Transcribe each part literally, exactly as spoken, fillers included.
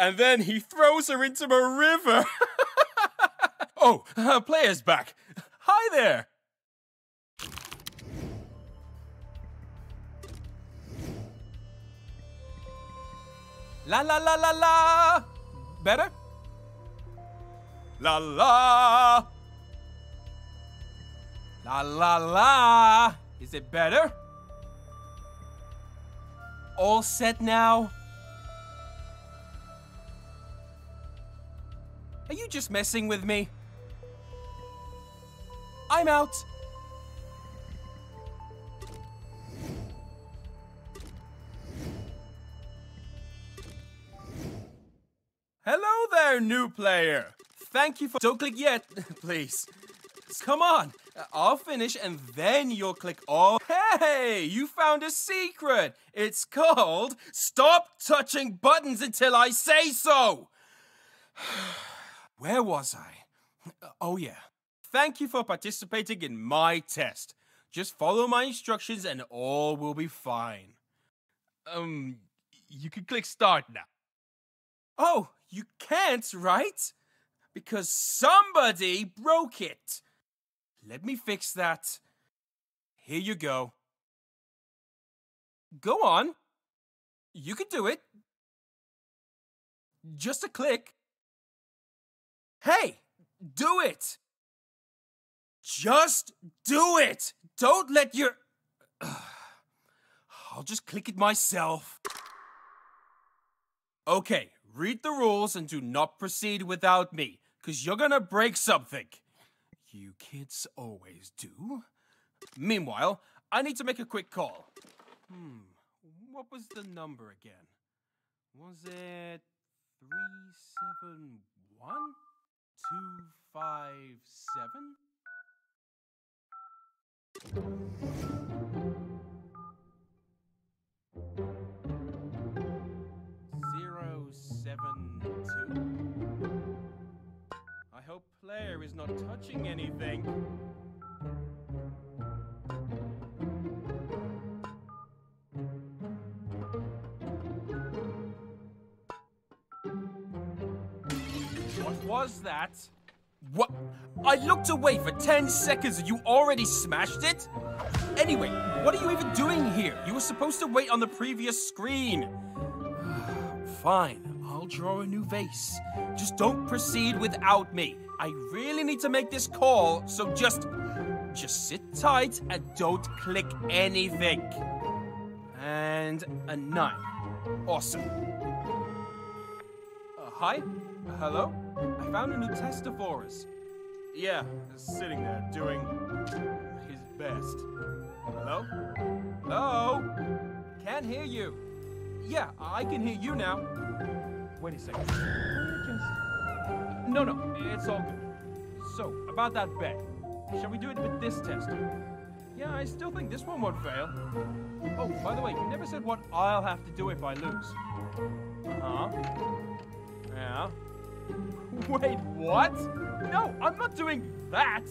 and then he throws her into a river. Oh, uh, player's back. Hi there. La la la la la. Better? La la. La la la. Is it better? All set now? Are you just messing with me? I'm out. Hello there, new player. Thank you for... Don't click yet, please. Come on, I'll finish and then you'll click. Oh, hey, you found a secret. It's called Stop Touching Buttons Until I Say So. Where was I? Oh, yeah. Thank you for participating in my test. Just follow my instructions and all will be fine. Um, you can click start now. Oh, you can't, right? Because somebody broke it. Let me fix that. Here you go. Go on. You can do it. Just a click. Hey, do it. Just do it. Don't let your... I'll just click it myself. Okay, read the rules and do not proceed without me, because you're gonna break something. You kids always do. Meanwhile, I need to make a quick call. Hmm, what was the number again? Was it three seven one two five seven zero seven two? I hope player is not touching anything. What was that? What? I looked away for ten seconds and you already smashed it? Anyway, what are you even doing here? You were supposed to wait on the previous screen. Fine, I'll draw a new vase. Just don't proceed without me. I really need to make this call, so just... Just sit tight and don't click anything. And a nine. Awesome. Uh, hi? Hello? I found a new tester for us. Yeah, sitting there doing his best. Hello? Hello? Can't hear you. Yeah, I can hear you now. Wait a second. Just... No, no, it's all good. So, about that bet. Shall we do it with this tester? Yeah, I still think this one won't fail. Oh, by the way, you never said what I'll have to do if I lose. Uh-huh. Yeah. Wait, what? No, I'm not doing that.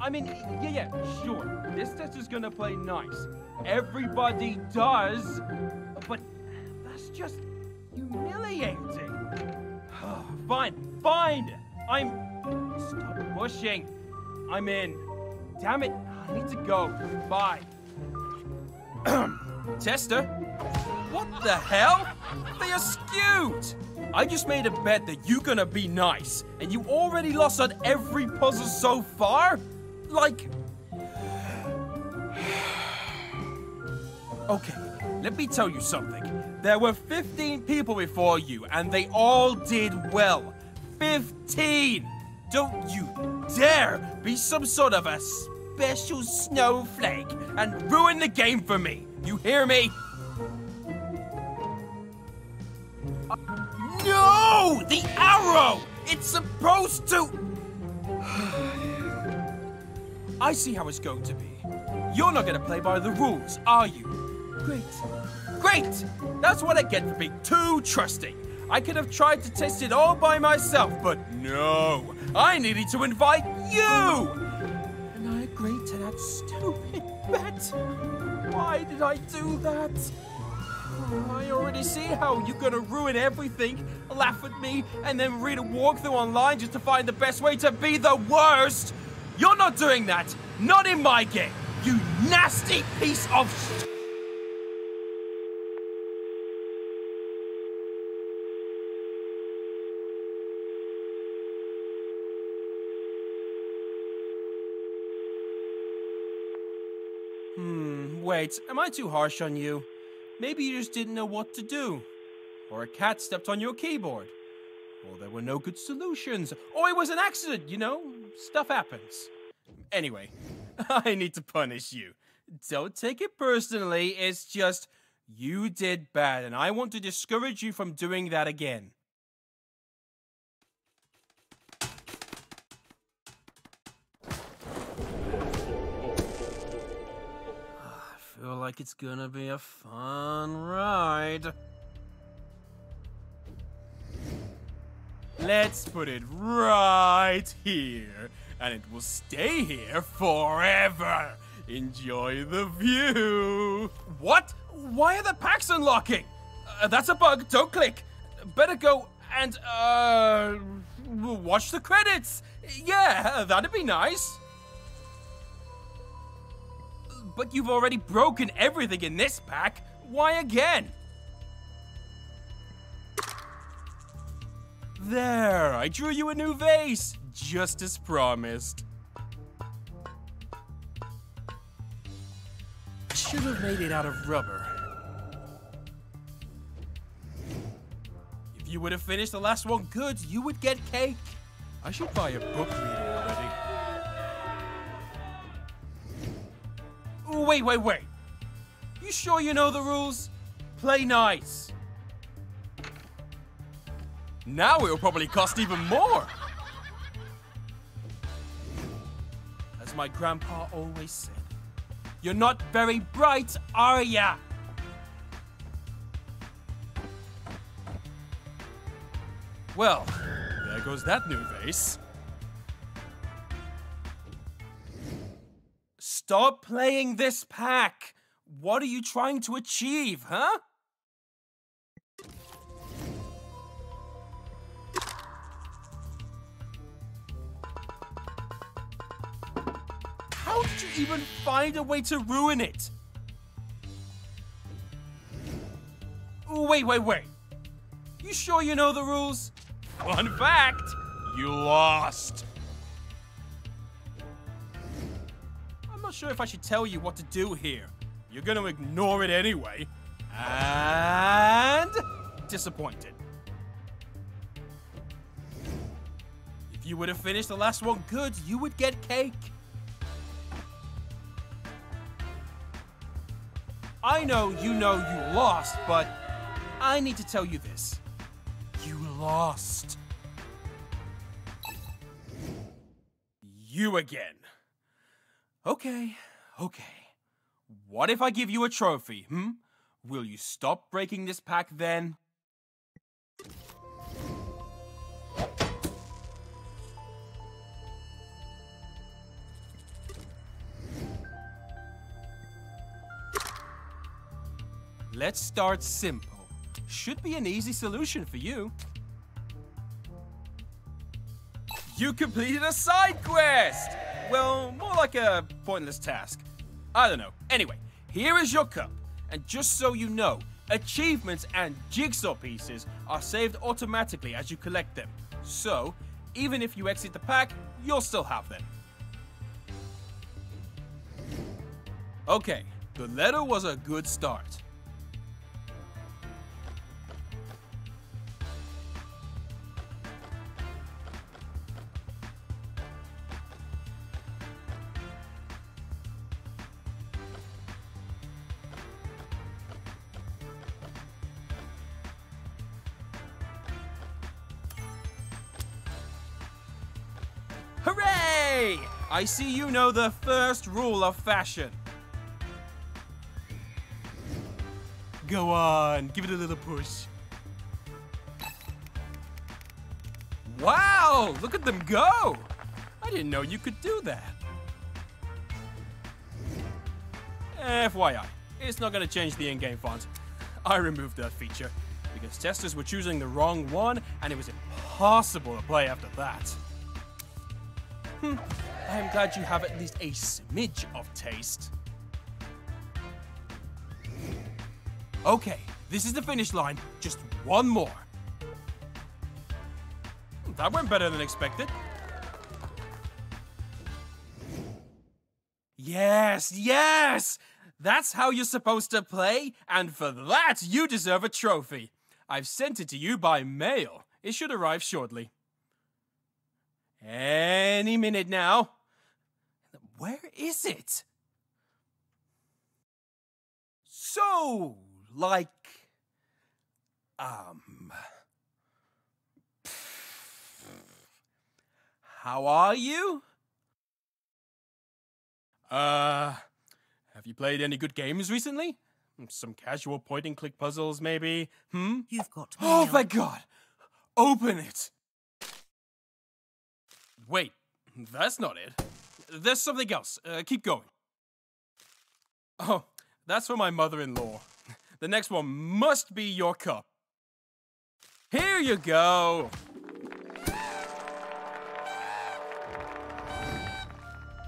I mean, yeah, yeah, sure. This test is gonna play nice. Everybody does. But that's just humiliating. Fine, fine. I'm... Stop pushing. I'm in. Damn it, I need to go. Bye. Tester? What the hell? They are skewed. I just made a bet that you're gonna be nice, and you already lost on every puzzle so far? Like... Okay, let me tell you something. There were fifteen people before you, and they all did well. fifteen! Don't you dare be some sort of a special snowflake and ruin the game for me! You hear me? No! The arrow! It's supposed to... I see how it's going to be. You're not going to play by the rules, are you? Great. Great! That's what I get for being too trusting. I could have tried to test it all by myself, but no. I needed to invite you! And I agreed to that stupid bet. Why did I do that? I already see how you're gonna ruin everything, laugh at me, and then read a walkthrough online just to find the best way to be the worst! You're not doing that! Not in my game! You nasty piece of sh- Hmm, wait, am I too harsh on you? Maybe you just didn't know what to do. Or a cat stepped on your keyboard. Or there were no good solutions. Or it was an accident, you know? Stuff happens. Anyway, I need to punish you. Don't take it personally, it's just you did bad, and I want to discourage you from doing that again. I feel like it's gonna be a fun ride. Let's put it right here, and it will stay here forever. Enjoy the view. What? Why are the packs unlocking? Uh, that's a bug, don't click. Better go and, uh, watch the credits. Yeah, that'd be nice. But you've already broken everything in this pack. Why again? There, I drew you a new vase, just as promised. Should have made it out of rubber. If you would have finished the last one good, you would get cake. I should buy a book reader already. Wait, wait, wait. You sure you know the rules? Play nice. Now it'll probably cost even more. As my grandpa always said, you're not very bright, are ya? Well, there goes that new vase. Stop playing this pack! What are you trying to achieve, huh? How did you even find a way to ruin it? Wait, wait, wait. You sure you know the rules? Fun fact, you lost. I'm not sure if I should tell you what to do here. You're gonna ignore it anyway. And disappointed. If you would have finished the last one good, you would get cake. I know you know you lost, but I need to tell you this. You lost. You again. Okay, okay. What if I give you a trophy, hmm? Will you stop breaking this pack then? Let's start simple. Should be an easy solution for you. You completed a side quest! Well, more like a pointless task. I don't know. Anyway, here is your cup. And just so you know, achievements and jigsaw pieces are saved automatically as you collect them. So, even if you exit the pack, you'll still have them. Okay, the letter was a good start. Hooray! I see you know the first rule of fashion. Go on, give it a little push. Wow, look at them go! I didn't know you could do that. F Y I, it's not gonna change the in-game font. I removed that feature because testers were choosing the wrong one and it was impossible to play after that. Hmm, I am glad you have at least a smidge of taste. Okay, this is the finish line, just one more. That went better than expected. Yes, yes! That's how you're supposed to play, and for that you deserve a trophy. I've sent it to you by mail. It should arrive shortly. Any minute now. Where is it? So, like... Um... How are you? Uh... Have you played any good games recently? Some casual point-and-click puzzles, maybe? Hmm? You've got mail. Oh, my God! Open it! Wait, that's not it. There's something else. Uh, keep going. Oh, that's for my mother-in-law. The next one must be your cup. Here you go!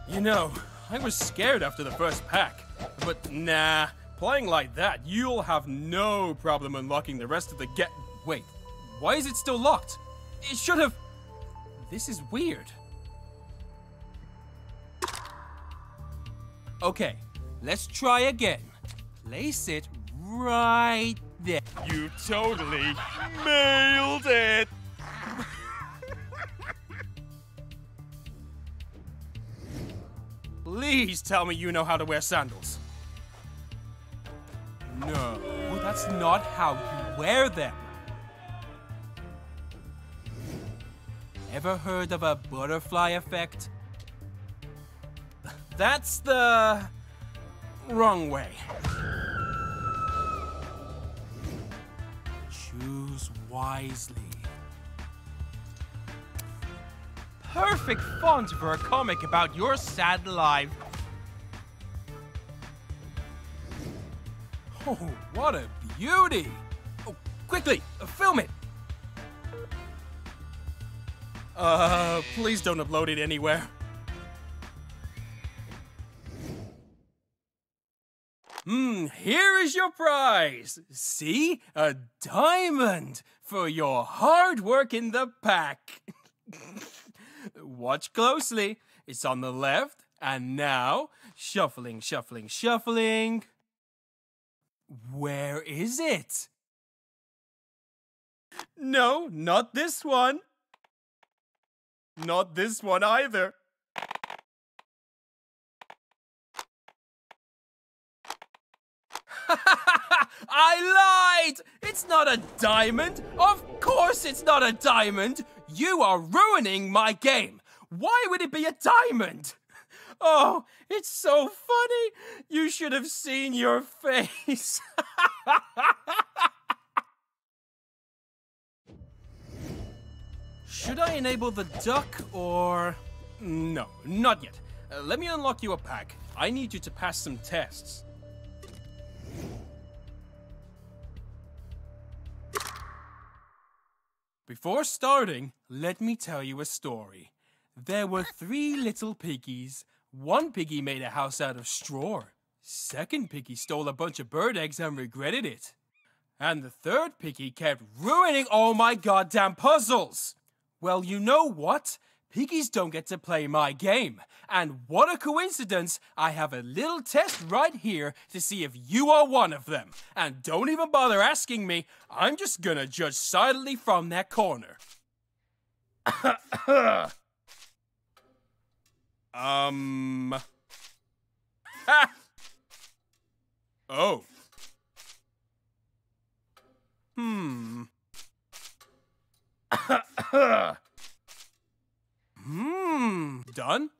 You know... I was scared after the first pack, but nah, playing like that, you'll have no problem unlocking the rest of the get- Wait, why is it still locked? It should have- This is weird. Okay, let's try again. Place it right there. You totally nailed it! Please tell me you know how to wear sandals. No, well, that's not how you wear them. Ever heard of a butterfly effect? That's the wrong way. Choose wisely. Perfect font for a comic about your sad life. Oh, what a beauty! Oh, quickly, uh, film it! Uh, please don't upload it anywhere. Hmm, here is your prize! See? A diamond for your hard work in the pack. Watch closely. It's on the left, and now, shuffling, shuffling, shuffling. Where is it? No, not this one. Not this one either. I lied! It's not a diamond! Of course it's not a diamond! You are ruining my game! Why would it be a diamond? Oh, it's so funny! You should have seen your face! Should I enable the duck or... No, not yet. Uh, let me unlock you a pack. I need you to pass some tests. Before starting, let me tell you a story. There were three little piggies. One piggy made a house out of straw. Second piggy stole a bunch of bird eggs and regretted it. And the third piggy kept ruining all my goddamn puzzles! Well, you know what? Piggies don't get to play my game. And what a coincidence, I have a little test right here to see if you are one of them. And don't even bother asking me, I'm just gonna judge silently from that corner. Um... Ha! Oh. Hmm. Hmm. Done?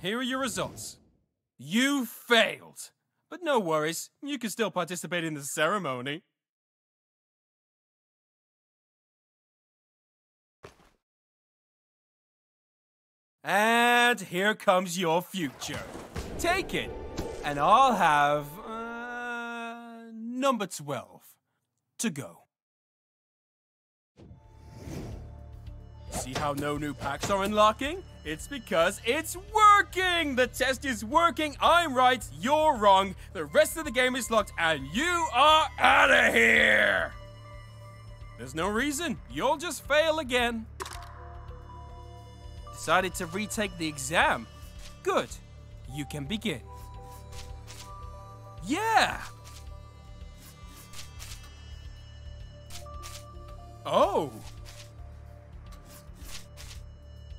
Here are your results. You failed. But no worries, you can still participate in the ceremony. And here comes your future. Take it, and I'll have, uh, number twelve. to go. See how no new packs are unlocking? It's because it's working! The test is working, I'm right, you're wrong, the rest of the game is locked, and you are out of here! There's no reason, you'll just fail again. Decided to retake the exam? Good, you can begin. Yeah! Oh!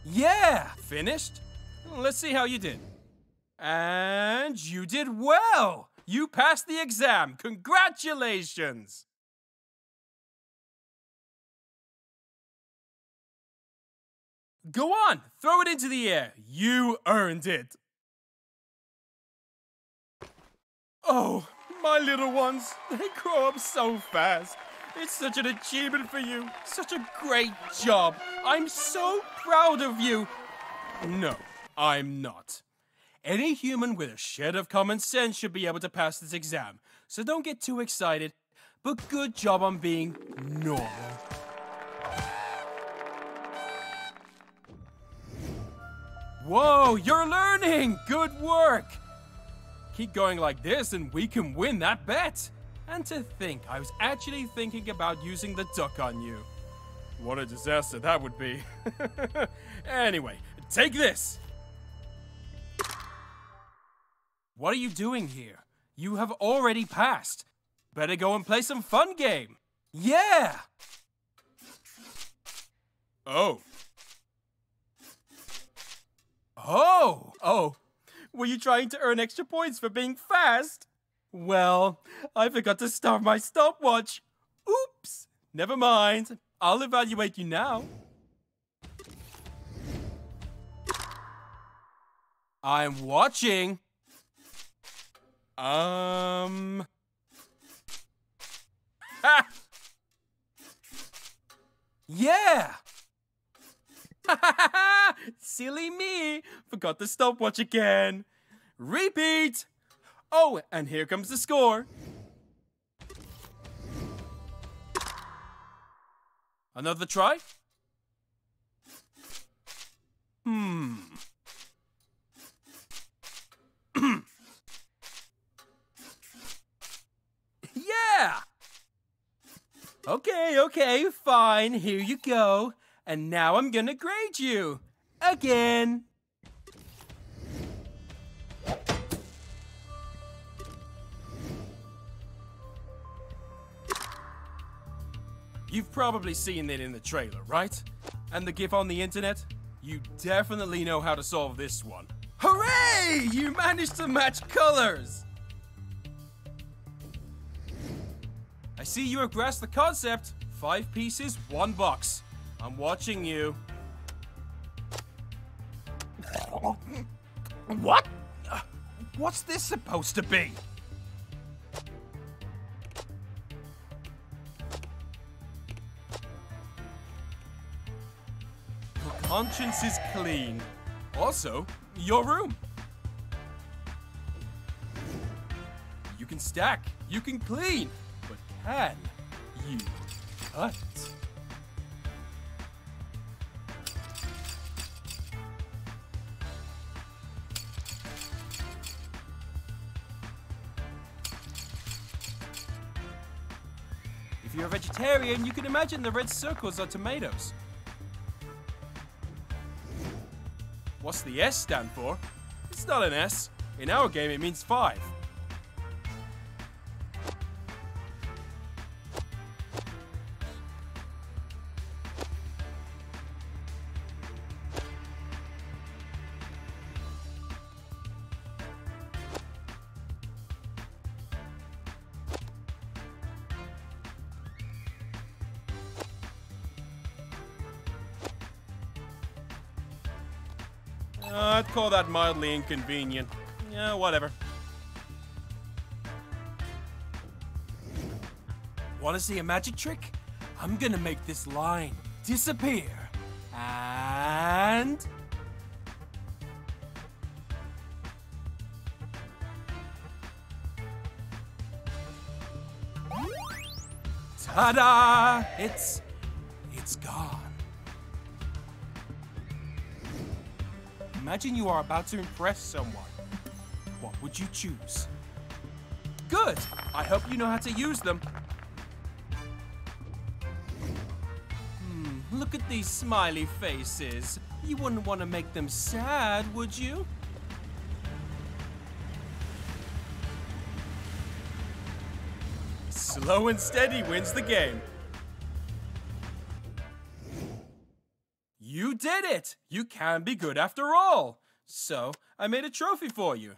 Yeah! Finished? Let's see how you did. And you did well! You passed the exam! Congratulations! Go on! Throw it into the air! You earned it! Oh, my little ones, they grow up so fast. It's such an achievement for you. Such a great job. I'm so proud of you. No, I'm not. Any human with a shred of common sense should be able to pass this exam. So don't get too excited, but good job on being normal. Whoa, you're learning! Good work! Keep going like this and we can win that bet. And to think, I was actually thinking about using the duck on you. What a disaster that would be. Anyway, take this! What are you doing here? You have already passed. Better go and play some fun game. Yeah! Oh. Oh! Oh. Were you trying to earn extra points for being fast? Well, I forgot to start my stopwatch. Oops! Never mind. I'll evaluate you now. I'm watching. Um... Ha! Yeah! Ha ha ha ha! Silly me! Forgot the stopwatch again. Repeat! Oh, and here comes the score. Another try? Hmm. Yeah! Okay, okay, fine. Here you go. And now I'm gonna grade you. Again. You've probably seen it in the trailer, right? And the GIF on the internet? You definitely know how to solve this one. Hooray! You managed to match colors! I see you have grasped the concept. Five pieces, one box. I'm watching you. What? What's this supposed to be? Conscience is clean. Also, your room. You can stack, you can clean, but can you cut? If you're a vegetarian, you can imagine the red circles are tomatoes. What's the S stand for? It's not an S. In our game, it means five. Uh, I'd call that mildly inconvenient. Yeah, whatever. Wanna see a magic trick? I'm gonna make this line disappear. And... Ta-da! It's... it's gone. Imagine you are about to impress someone. What would you choose? Good! I hope you know how to use them. Hmm, look at these smiley faces. You wouldn't want to make them sad, would you? Slow and steady wins the game. You did it! You can be good after all! So, I made a trophy for you.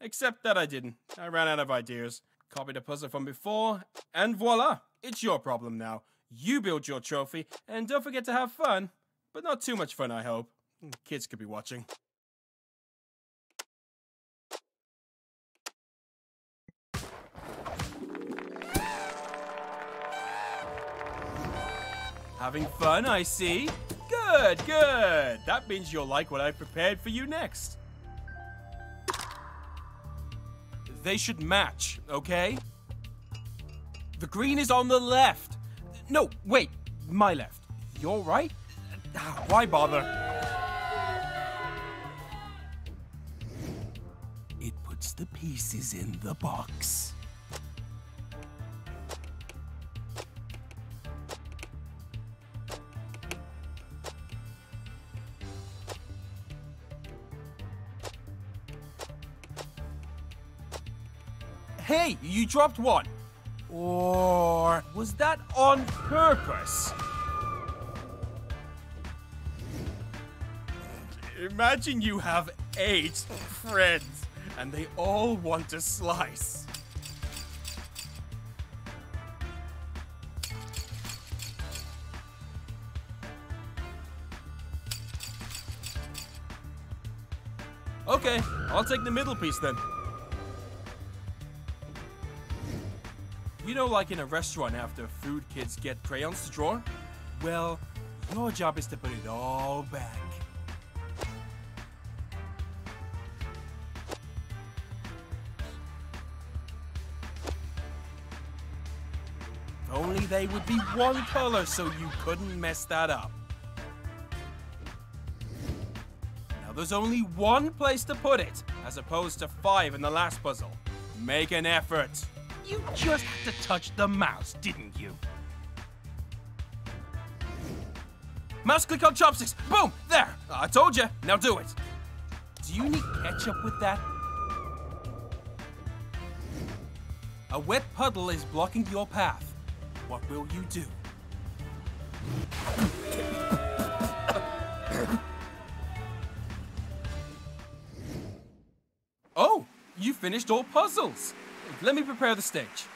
Except that I didn't. I ran out of ideas. Copied a puzzle from before, and voila! It's your problem now. You build your trophy, and don't forget to have fun. But not too much fun, I hope. Kids could be watching. Having fun, I see. Good, good. That means you'll like what I've prepared for you next. They should match, okay? The green is on the left. No, wait, my left. You're right? Why bother? It puts the pieces in the box. Hey, you dropped one. Or was that on purpose? Imagine you have eight friends and they all want a slice. Okay, I'll take the middle piece then. You know, like in a restaurant after food, kids get crayons to draw? Well, your job is to put it all back. If only they would be one color so you couldn't mess that up. Now there's only one place to put it, as opposed to five in the last puzzle. Make an effort. You just had to touch the mouse, didn't you? Mouse click on chopsticks. Boom! There! I told you. Now do it. Do you need ketchup with that? A wet puddle is blocking your path. What will you do? Oh! You finished all puzzles. Let me prepare the stage.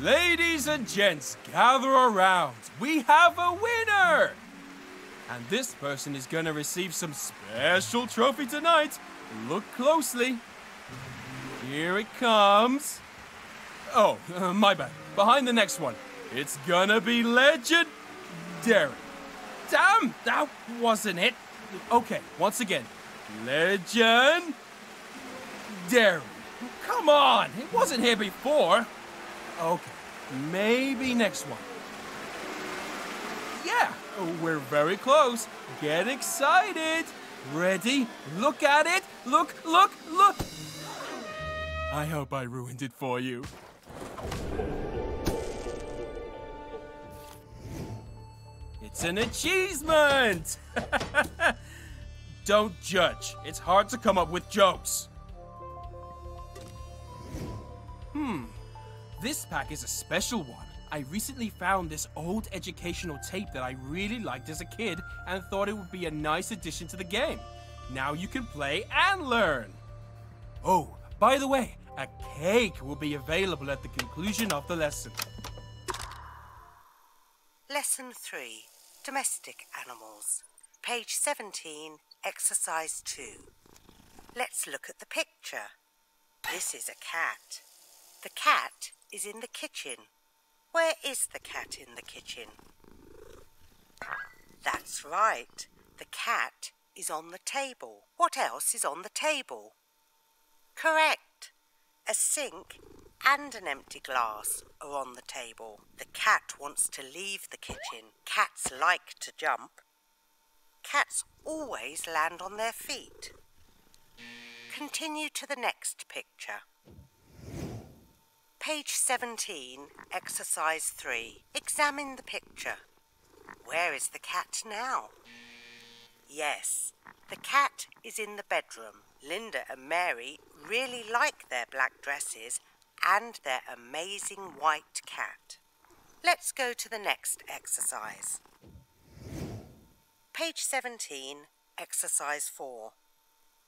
Ladies and gents, gather around. We have a winner! And this person is gonna receive some special trophy tonight. Look closely. Here it comes. Oh, uh, my bad. Behind the next one. It's gonna be legendary. Damn, that wasn't it. Okay, once again. Legendary. Come on! It wasn't here before! Okay, maybe next one. Yeah, we're very close. Get excited! Ready? Look at it! Look, look, look! I hope I ruined it for you. It's an achievement! Don't judge. It's hard to come up with jokes. Hmm, this pack is a special one. I recently found this old educational tape that I really liked as a kid and thought it would be a nice addition to the game. Now you can play and learn. Oh, by the way, a cake will be available at the conclusion of the lesson. Lesson three, Domestic Animals. Page seventeen, Exercise two. Let's look at the picture. This is a cat. The cat is in the kitchen. Where is the cat in the kitchen? That's right. The cat is on the table. What else is on the table? Correct. A sink and an empty glass are on the table. The cat wants to leave the kitchen. Cats like to jump. Cats always land on their feet. Continue to the next picture. Page seventeen, exercise three. Examine the picture. Where is the cat now? Yes, the cat is in the bedroom. Linda and Mary really like their black dresses and their amazing white cat. Let's go to the next exercise. Page seventeen, exercise four.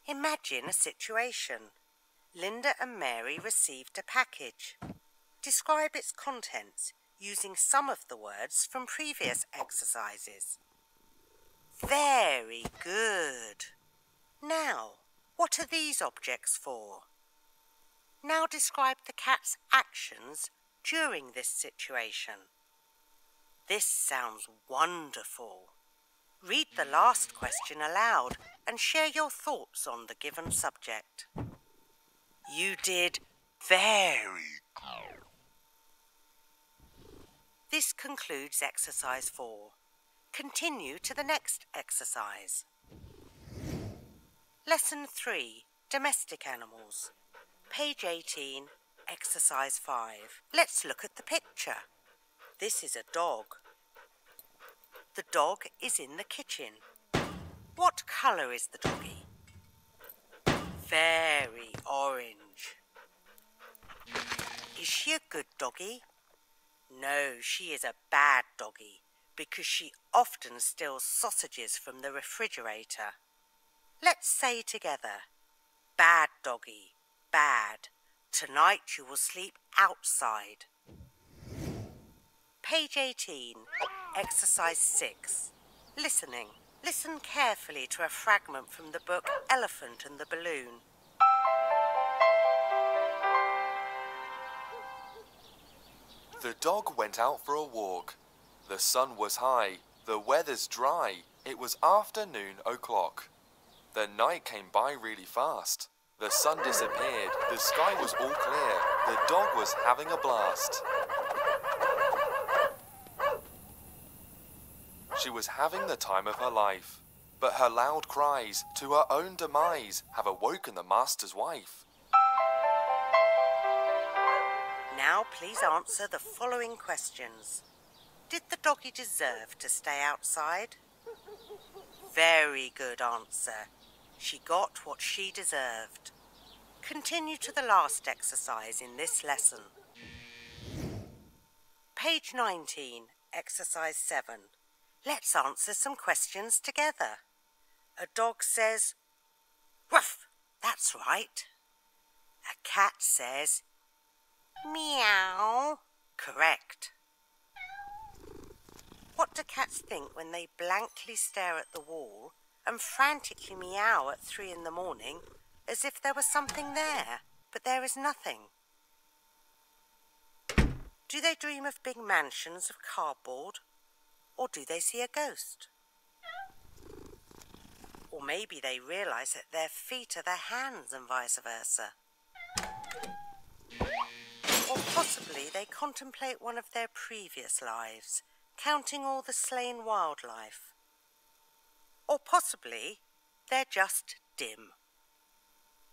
Imagine a situation. Linda and Mary received a package. Describe its contents using some of the words from previous exercises. Very good. Now, what are these objects for? Now describe the cat's actions during this situation. This sounds wonderful. Read the last question aloud and share your thoughts on the given subject. You did very good. This concludes exercise four. Continue to the next exercise. Lesson three, domestic animals. Page eighteen, exercise five. Let's look at the picture. This is a dog. The dog is in the kitchen. What colour is the doggy? Very orange. Is she a good doggy? No, she is a bad doggy, because she often steals sausages from the refrigerator. Let's say together, bad doggy, bad. Tonight you will sleep outside. Page eighteen, exercise six, listening. Listen carefully to a fragment from the book Elephant and the Balloon. The dog went out for a walk. The sun was high, the weather's dry, it was after noon o'clock. The night came by really fast. The sun disappeared, the sky was all clear, the dog was having a blast. She was having the time of her life, but her loud cries, to her own demise, have awoken the master's wife. Now please answer the following questions. Did the doggy deserve to stay outside? Very good answer. She got what she deserved. Continue to the last exercise in this lesson. Page nineteen, exercise seven. Let's answer some questions together. A dog says, "Woof, that's right." A cat says, "Meow." Correct. What do cats think when they blankly stare at the wall and frantically meow at three in the morning as if there was something there, but there is nothing? Do they dream of big mansions of cardboard, or do they see a ghost? Or maybe they realise that their feet are their hands and vice versa. Or possibly they contemplate one of their previous lives, counting all the slain wildlife. Or possibly, they're just dim.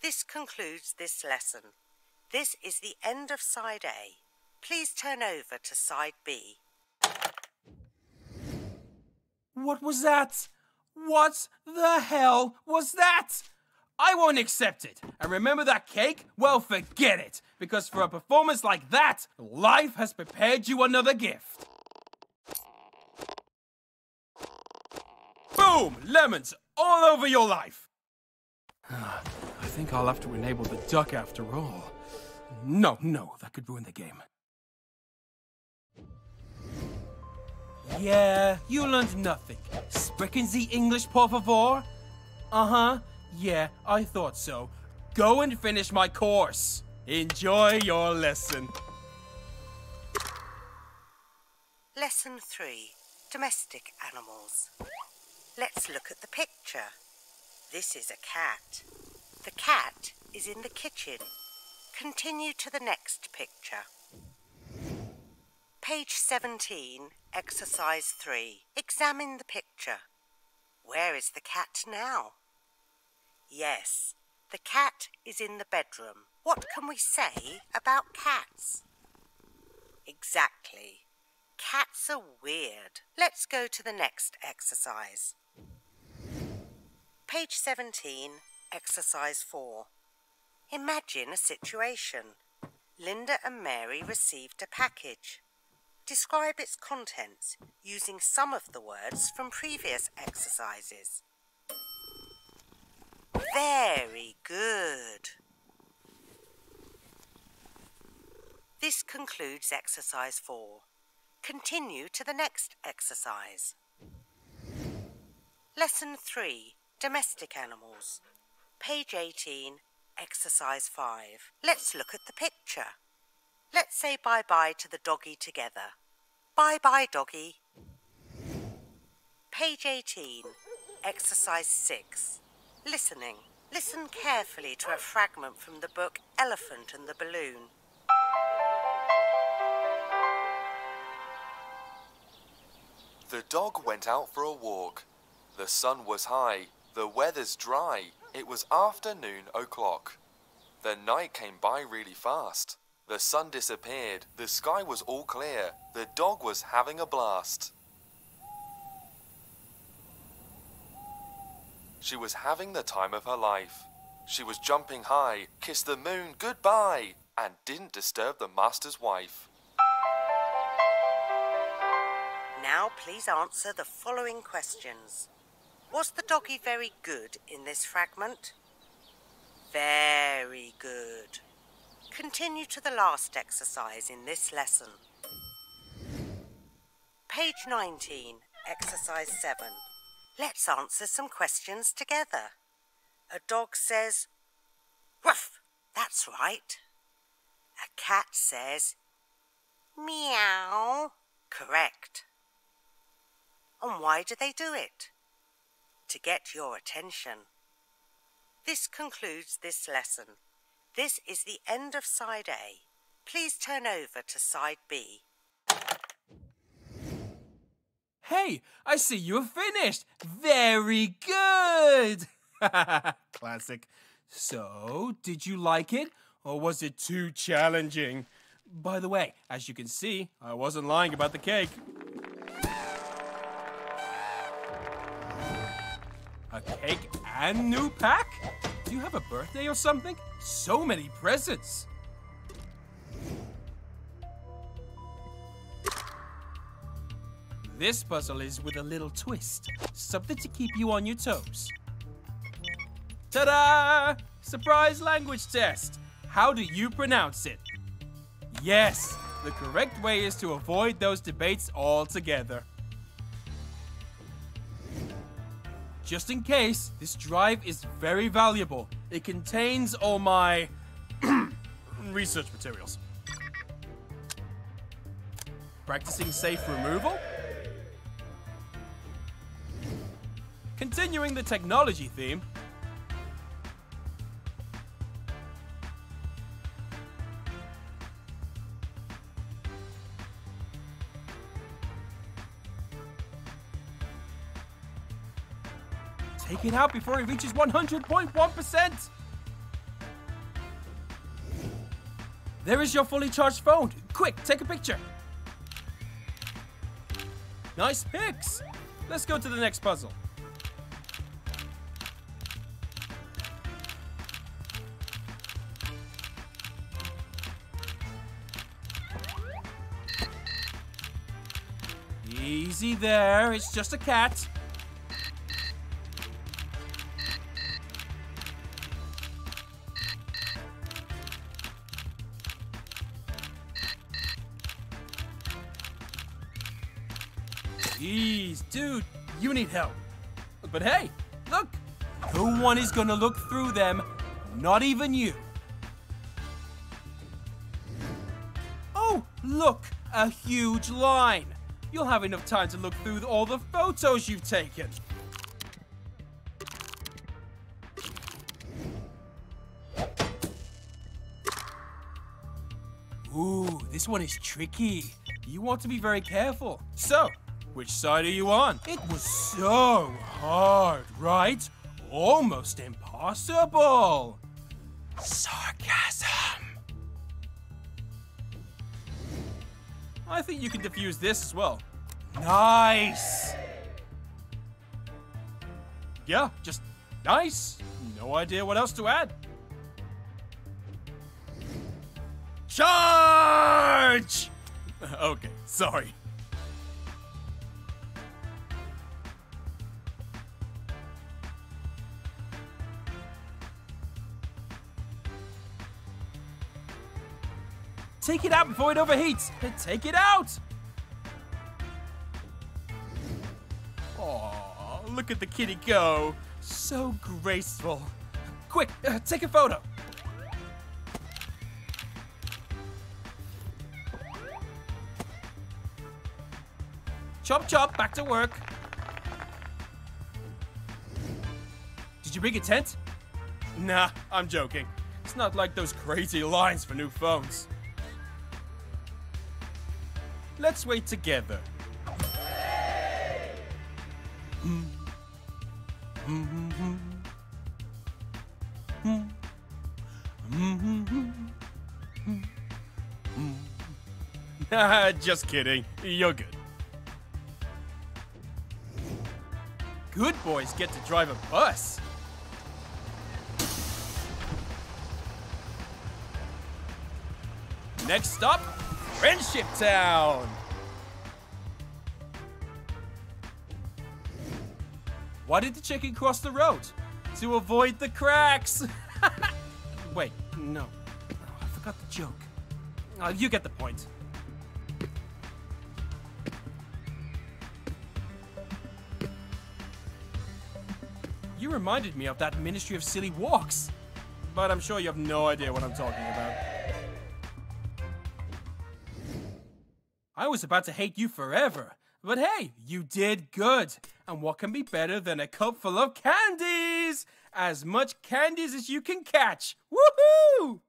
This concludes this lesson. This is the end of side A. Please turn over to side B. What was that? What the hell was that? I won't accept it. And remember that cake? Well, forget it. Because for a performance like that, life has prepared you another gift. Boom! Lemons all over your life! I think I'll have to enable the duck after all. No, no, that could ruin the game. Yeah, you learned nothing. Sprechen Sie English, por favor? Uh-huh, yeah, I thought so. Go and finish my course. Enjoy your lesson. Lesson three, domestic animals. Let's look at the picture. This is a cat. The cat is in the kitchen. Continue to the next picture. Page seventeen, Exercise three. Examine the picture. Where is the cat now? Yes, the cat is in the bedroom. What can we say about cats? Exactly. Cats are weird. Let's go to the next exercise. Page seventeen, Exercise four. Imagine a situation. Linda and Mary received a package. Describe its contents using some of the words from previous exercises. Very good. This concludes Exercise four. Continue to the next exercise. Lesson three, Domestic Animals. Page eighteen, Exercise five. Let's look at the picture. Let's say bye-bye to the doggy together. Bye-bye, doggy. Page eighteen, Exercise six. Listening. Listen carefully to a fragment from the book Elephant and the Balloon. The dog went out for a walk. The sun was high. The weather's dry. It was after noon o'clock. The night came by really fast. The sun disappeared. The sky was all clear. The dog was having a blast. She was having the time of her life. She was jumping high, kissed the moon goodbye, and didn't disturb the master's wife. Now please answer the following questions. Was the doggy very good in this fragment? Very good. Continue to the last exercise in this lesson. Page nineteen, Exercise seven. Let's answer some questions together. A dog says, "Ruff, that's right." A cat says, "Meow." Correct. And why do they do it? To get your attention. This concludes this lesson. This is the end of Side A. Please turn over to Side B. Hey, I see you have finished! Very good! Classic. So, did you like it, or was it too challenging? By the way, as you can see, I wasn't lying about the cake. A cake and new pack? Do you have a birthday or something? So many presents! This puzzle is with a little twist, something to keep you on your toes. Ta-da! Surprise language test! How do you pronounce it? Yes, the correct way is to avoid those debates altogether. Just in case, this drive is very valuable. It contains all my research materials. Practicing safe removal? Continuing the technology theme, take it out before it reaches one hundred point one percent. There is your fully charged phone. Quick, take a picture. Nice pics. Let's go to the next puzzle. Easy there, it's just a cat. Jeez, dude, you need help. But hey, look, no one is gonna look through them, not even you. Oh, look, a huge line. You'll have enough time to look through all the photos you've taken. Ooh, this one is tricky. You want to be very careful. So, which side are you on? It was so hard, right? Almost impossible. Sarcasm. I think you can defuse this as well. Nice. Yeah, just nice. No idea what else to add. Charge! Okay, sorry. Take it out before it overheats. Take it out! Aw, look at the kitty go. So graceful. Quick, uh, take a photo. Chop, chop, back to work. Did you bring a tent? Nah, I'm joking. It's not like those crazy lines for new phones. Let's wait together. Just kidding. You're good. Good boys get to drive a bus. Next stop, Friendship Town. Why did the chicken cross the road? To avoid the cracks. Wait, no. Oh, I forgot the joke. Oh, you get the point. You reminded me of that Ministry of Silly Walks. But I'm sure you have no idea what I'm talking about. I was about to hate you forever. But hey, you did good. And what can be better than a cup full of candies? As much candies as you can catch. Woohoo!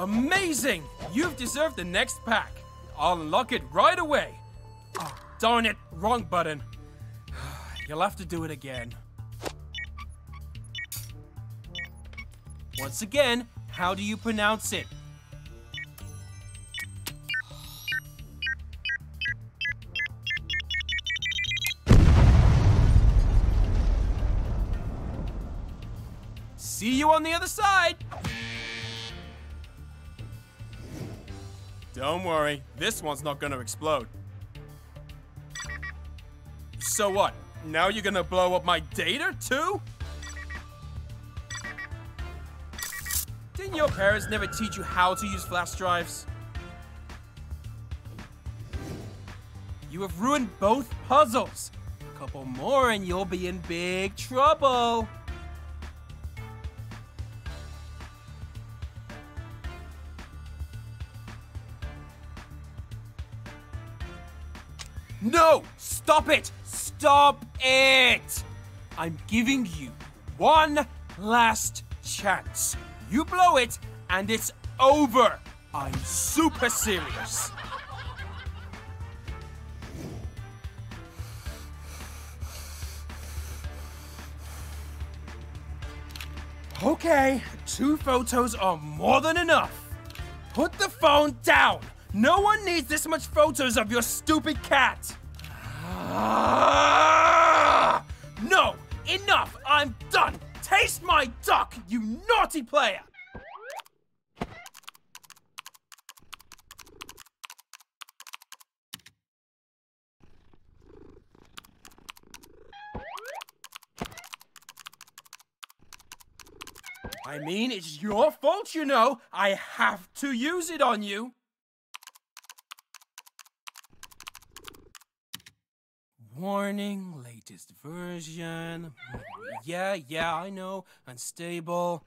Amazing! You've deserved the next pack. I'll unlock it right away. Oh, darn it, wrong button. You'll have to do it again. Once again, how do you pronounce it? See you on the other side! Don't worry, this one's not gonna explode. So what? Now you're gonna blow up my data too? Didn't your parents never teach you how to use flash drives? You have ruined both puzzles. A couple more and you'll be in big trouble. No! Stop it! Stop it! I'm giving you one last chance. You blow it, and it's over. I'm super serious. Okay, two photos are more than enough. Put the phone down. No one needs this much photos of your stupid cat! Ah, no! Enough! I'm done! Taste my duck, you naughty player! I mean, it's your fault, you know! I have to use it on you! Warning, latest version. Yeah, yeah, I know. Unstable.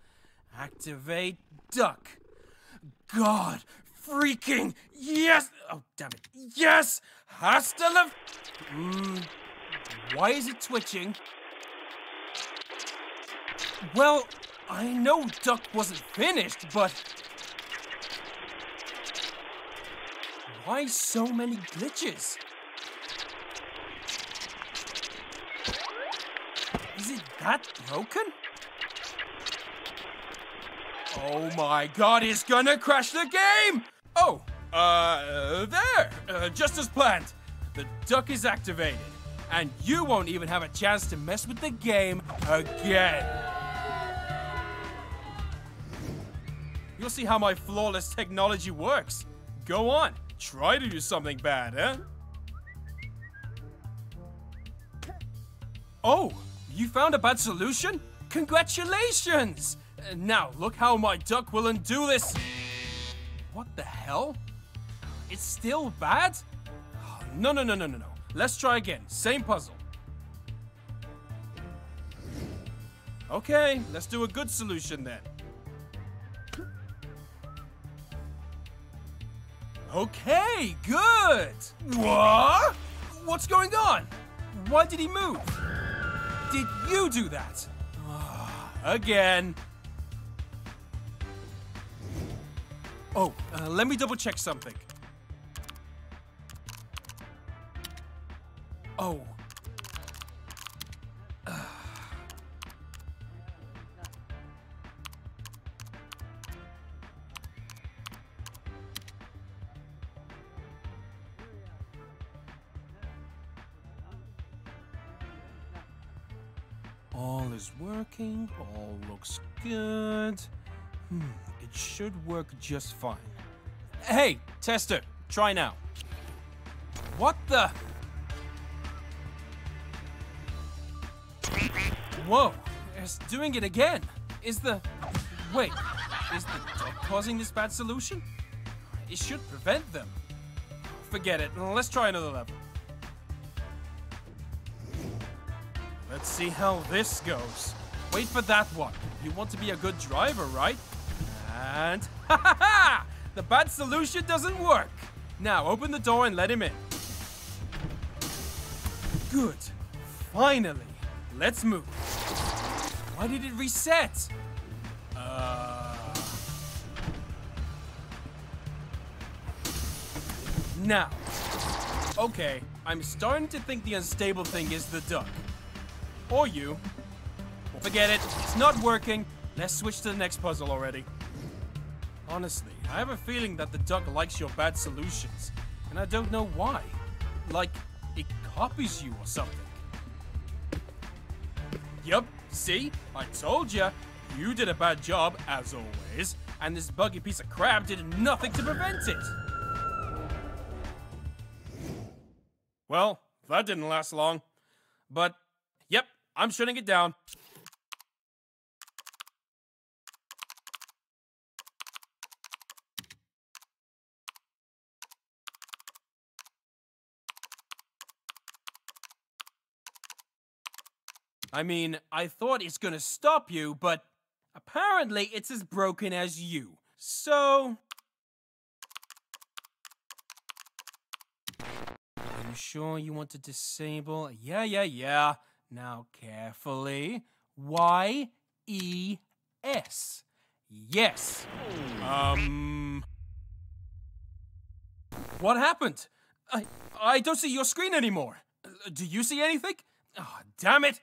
Activate duck. God freaking yes! Oh, damn it. Yes! Hasta la... Mm. Why is it twitching? Well, I know duck wasn't finished, but... Why so many glitches? Is it that broken? Oh my god, it's gonna crash the game! Oh, uh, there! Uh, just as planned. The duck is activated, and you won't even have a chance to mess with the game again. You'll see how my flawless technology works. Go on, try to do something bad, eh? Oh! You found a bad solution? Congratulations! Uh, now, look how my duck will undo this. What the hell? It's still bad? Oh, no, no, no, no, no, no. Let's try again. Same puzzle. Okay, let's do a good solution then. Okay, good! What? What's going on? Why did he move? Did you do that? Again. Oh, uh, let me double check something. Oh. Uh. All is working, all looks good. Hmm, it should work just fine. Hey, tester, try now. What the? Whoa, it's doing it again. Is the... Wait, is the duck causing this bad solution? It should prevent them. Forget it, let's try another level. Let's see how this goes. Wait for that one. You want to be a good driver, right? And ha ha ha! The bad solution doesn't work. Now open the door and let him in. Good. Finally. Let's move. Why did it reset? Uh... Now. Okay, I'm starting to think the unstable thing is the duck. Or you. Forget it, it's not working. Let's switch to the next puzzle already. Honestly, I have a feeling that the duck likes your bad solutions, and I don't know why. Like, it copies you or something. Yup, see? I told ya. You did a bad job, as always, and this buggy piece of crap did nothing to prevent it. Well, that didn't last long. But yep, I'm shutting it down. I mean, I thought it's gonna stop you, but apparently it's as broken as you. So... Are you sure you want to disable? Yeah, yeah, yeah. Now carefully, Y E S. Yes. Um... What happened? I, I don't see your screen anymore. Uh, do you see anything? Oh, damn it.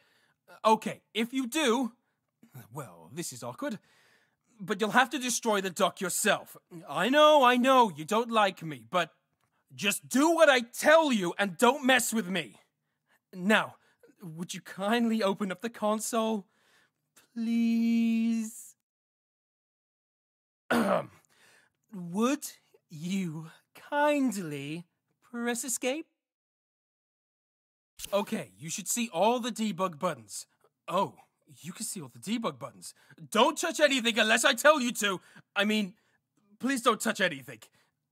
Okay, if you do... Well, this is awkward. But you'll have to destroy the duck yourself. I know, I know, you don't like me, but... Just do what I tell you and don't mess with me. Now... Would you kindly open up the console? Please? Would you kindly press escape? Okay, you should see all the debug buttons. Oh, you can see all the debug buttons. Don't touch anything unless I tell you to. I mean, please don't touch anything.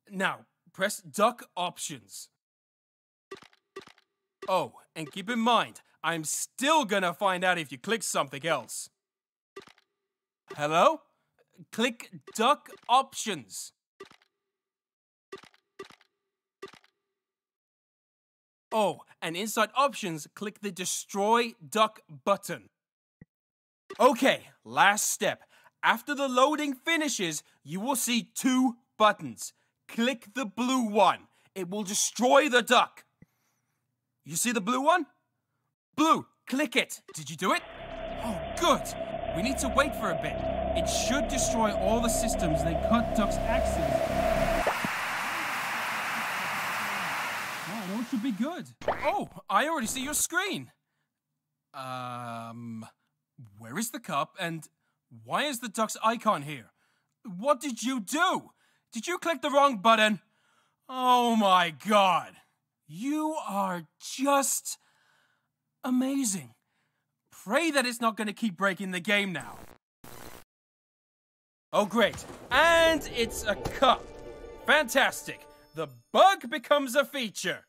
Now, press duck options. Oh, and keep in mind, I'm still gonna find out if you click something else. Hello? click Duck Options. Oh, and inside Options, click the Destroy Duck button. Okay, last step. After the loading finishes, you will see two buttons. Click the blue one. It will destroy the duck. You see the blue one? Blue, click it. Did you do it? Oh, good. We need to wait for a bit. It should destroy all the systems that cut ducks' axes. Oh, that should be good. Oh, I already see your screen. Um, where is the cup and why is the duck's icon here? What did you do? Did you click the wrong button? Oh my God. You are just amazing. Pray that it's not going to keep breaking the game now. Oh great, and it's a cup. Fantastic. The bug becomes a feature.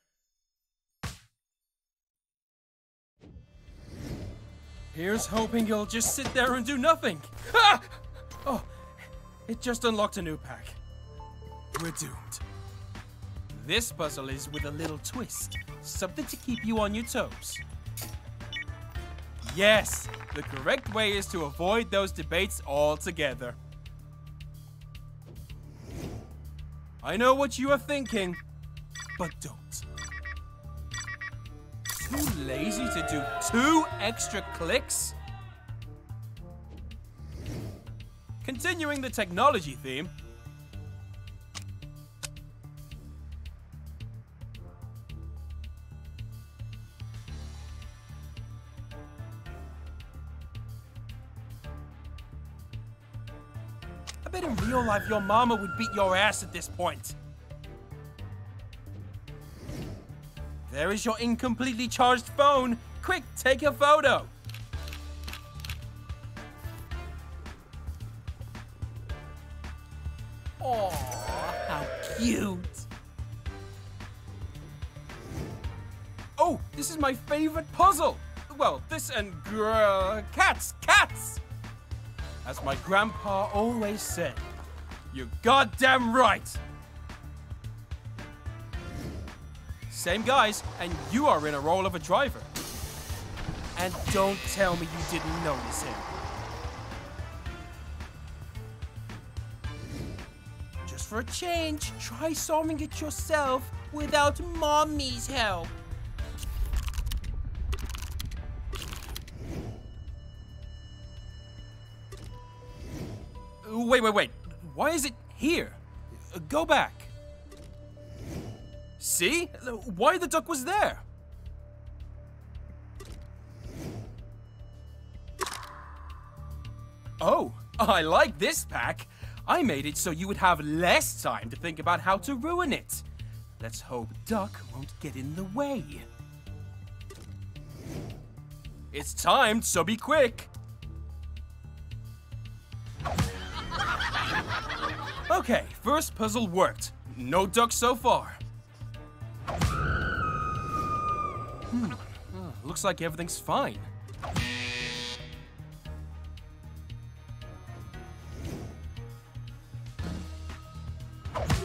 Here's hoping you'll just sit there and do nothing. Ah! Oh, it just unlocked a new pack. We're doomed. This puzzle is with a little twist, something to keep you on your toes. Yes, the correct way is to avoid those debates altogether. I know what you are thinking, but don't. Too lazy to do two extra clicks? Continuing the technology theme, I bet in real life your mama would beat your ass at this point. There is your incompletely charged phone. Quick, take a photo. Aww, how cute. Oh, this is my favorite puzzle. Well, this and grrr, cats, cats. As my grandpa always said, you're goddamn right. Same guys, and you are in a role of a driver. And don't tell me you didn't notice him. Just for a change, try solving it yourself without mommy's help. Wait, wait, wait. Why is it here? Go back. See? Why the duck was there? Oh, I like this pack. I made it so you would have less time to think about how to ruin it. Let's hope duck won't get in the way. It's timed, so be quick. Okay, first puzzle worked. No ducks so far. Hmm. Oh, looks like everything's fine.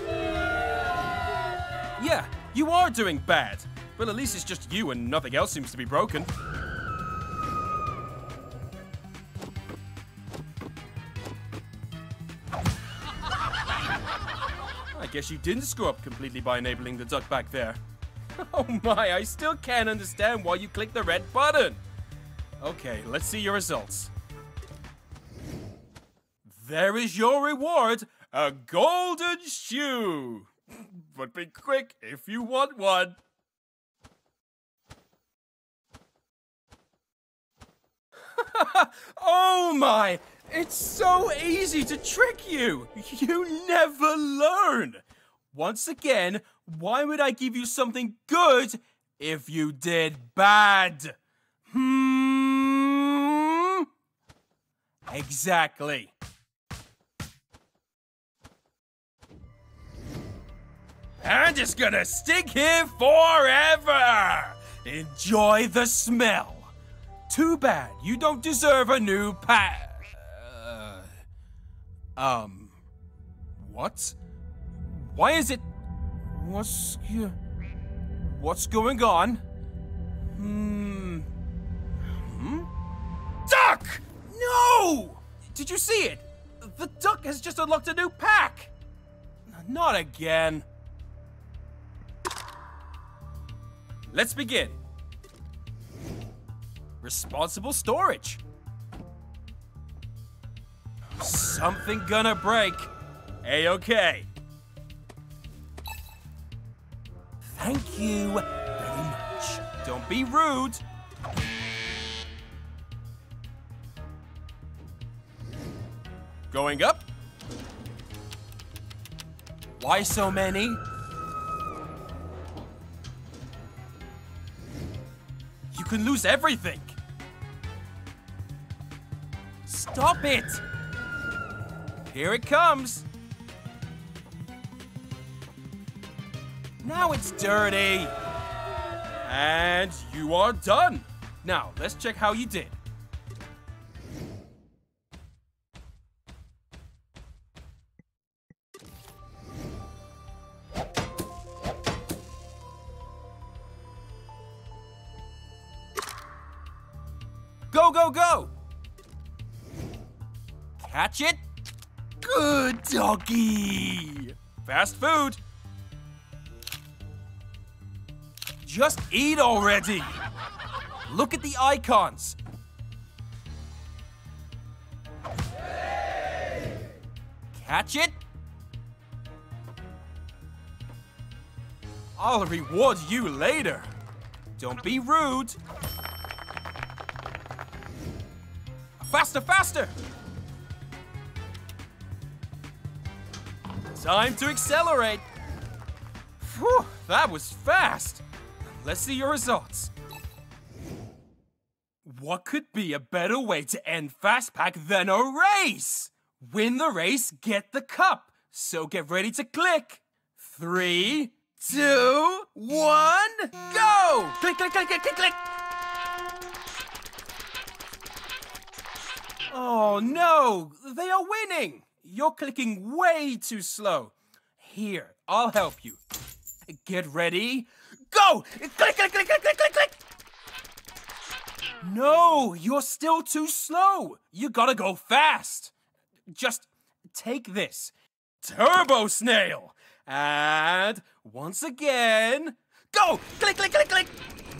Yeah, you are doing bad. Well, at least it's just you and nothing else seems to be broken. Guess you didn't screw up completely by enabling the duck back there. Oh my, I still can't understand why you clicked the red button. Okay, let's see your results. There is your reward, a golden shoe. But be quick if you want one. Oh my! It's so easy to trick you! You never learn! Once again, why would I give you something good if you did bad? Hmm? Exactly. I'm just gonna stick here forever! Enjoy the smell! Too bad you don't deserve a new pack. Um, what? Why is it? What's what's going on? Hmm. Hmm. Duck! No! Did you see it? The duck has just unlocked a new pack. Not again. Let's begin. Responsible storage. Something gonna break. A-okay. Thank you very much. Don't be rude. Going up? Why so many? You can lose everything. Stop it! Here it comes. Now it's dirty. And you are done. Now, let's check how you did. Go, go, go. Catch it. Good doggy. Fast food. Just eat already. Look at the icons. Catch it. I'll reward you later. Don't be rude. Faster, faster. Time to accelerate. Phew, that was fast. Let's see your results. What could be a better way to end Fast Pack than a race? Win the race, get the cup. So get ready to click. Three, two, one, go! Click, click, click, click, click, click. Oh no, they are winning. You're clicking way too slow. Here, I'll help you. Get ready. Go! Click, click, click, click, click, click, click! No, you're still too slow. You gotta go fast. Just take this. Turbo Snail. And once again, go! Click, click, click, click!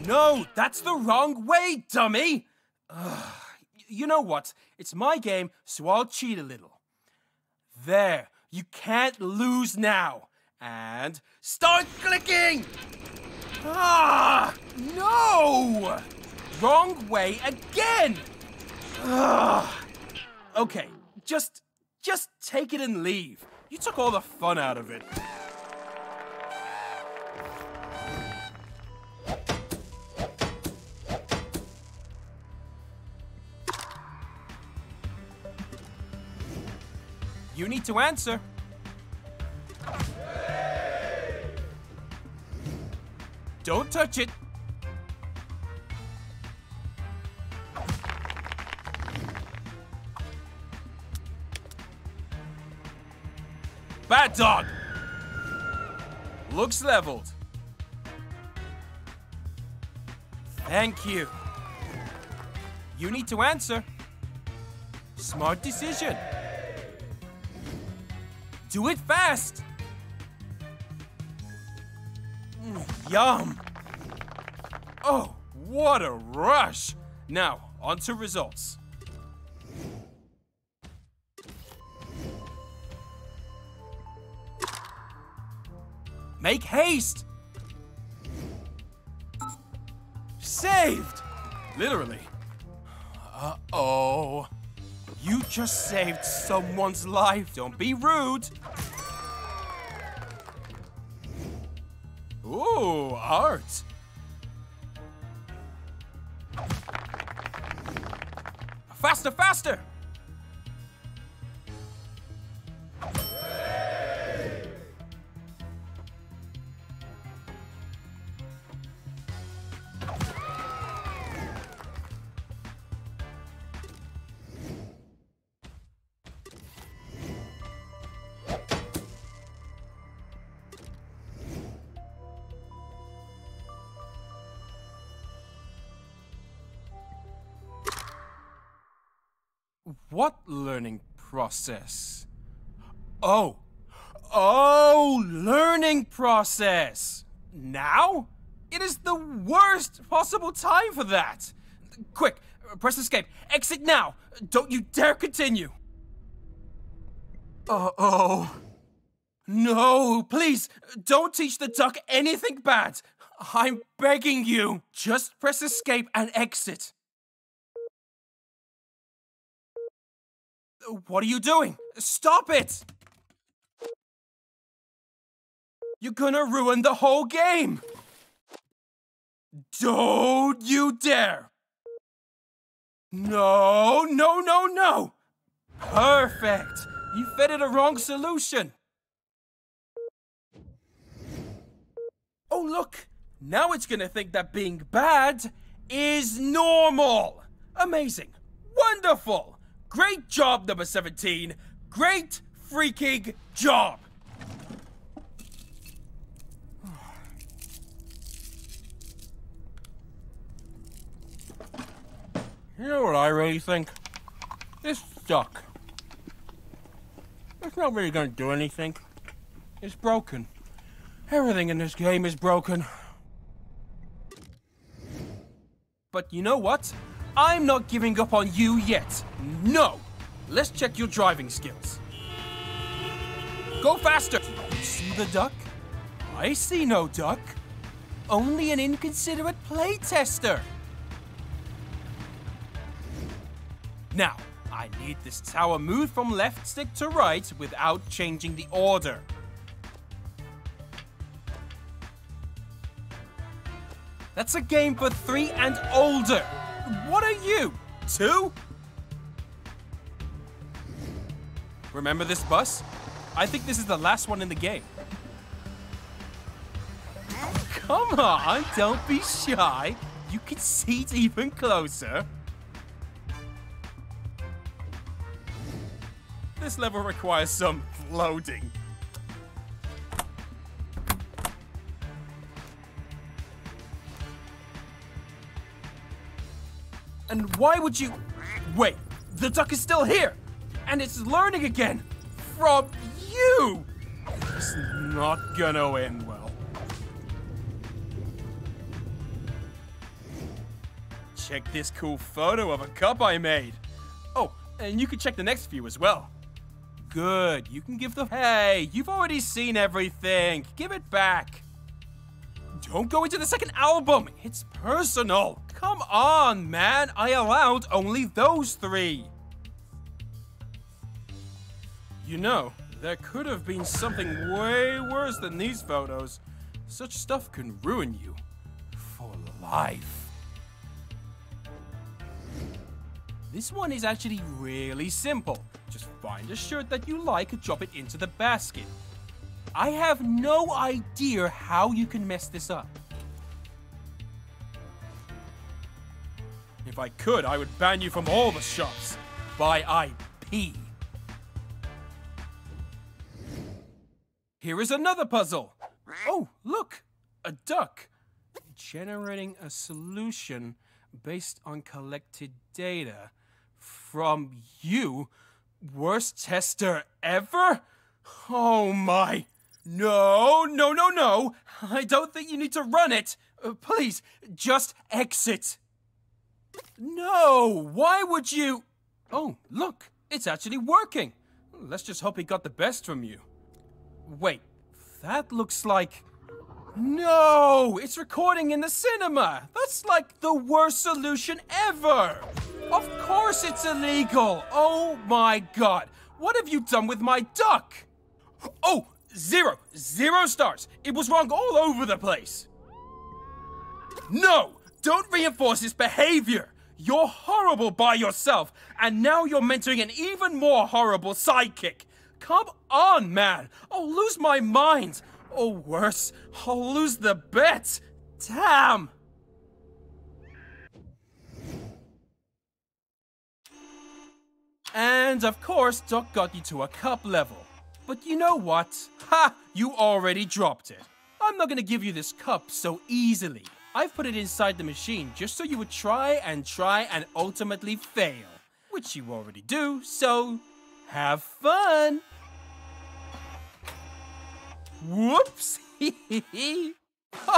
No, that's the wrong way, dummy. Ugh, you know what? It's my game, so I'll cheat a little. There, you can't lose now. And start clicking! Ah, no! Wrong way again! Ah. Okay, just, just take it and leave. You took all the fun out of it. You need to answer. Don't touch it. Bad dog. Looks leveled. Thank you. You need to answer. Smart decision. Do it fast. Yum! Oh, what a rush! Now, on to results. Make haste! Saved! Literally. Uh-oh. You just saved someone's life. Don't be rude. Ooh, art. Faster, faster. Hey. What learning process? Oh. Oh, learning process. Now? It is the worst possible time for that. Quick, press escape. Exit now. Don't you dare continue. Uh-oh. No, please, don't teach the duck anything bad. I'm begging you. Just press escape and exit. What are you doing? Stop it! You're gonna ruin the whole game! Don't you dare! No, no, no, no! Perfect! You fitted a wrong solution! Oh, look! Now it's gonna think that being bad is normal! Amazing! Wonderful! Great job, number seventeen. Great freaking job. You know what I really think? This duck. It's not really gonna do anything. It's broken. Everything in this game is broken. But you know what? I'm not giving up on you yet. No! Let's check your driving skills. Go faster! See the duck? I see no duck. Only an inconsiderate playtester. Now, I need this tower moved from left stick to right without changing the order. That's a game for three and older. What are you, two? Remember this bus? I think this is the last one in the game. Come on, don't be shy. You can see it even closer. This level requires some loading. And why would you... Wait, the duck is still here! And it's learning again! From you! It's not gonna end well. Check this cool photo of a cup I made. Oh, and you can check the next few as well. Good, you can give the... Hey, you've already seen everything. Give it back. Don't go into the second album. It's personal. Come on, man. I allowed only those three. You know, there could have been something way worse than these photos. Such stuff can ruin you for life. This one is actually really simple. Just find a shirt that you like and drop it into the basket. I have no idea how you can mess this up. If I could, I would ban you from all the shops by I P. Here is another puzzle. Oh, look, a duck. Generating a solution based on collected data from you. Worst tester ever? Oh my. No, no, no, no. I don't think you need to run it. Uh, please, just exit. No, why would you? Oh, look, it's actually working. Let's just hope he got the best from you. Wait, that looks like... No! It's recording in the cinema! That's like the worst solution ever! Of course it's illegal! Oh my god! What have you done with my duck? Oh! Zero! Zero stars! It was wrong all over the place! No! Don't reinforce this behavior! You're horrible by yourself, and now you're mentoring an even more horrible sidekick! Come on, man! I'll lose my mind! Or worse, I'll lose the bet! Damn! And of course, Doc got you to a cup level. But you know what? Ha! You already dropped it. I'm not gonna give you this cup so easily. I've put it inside the machine just so you would try and try and ultimately fail. which you already do, so have fun! Whoops!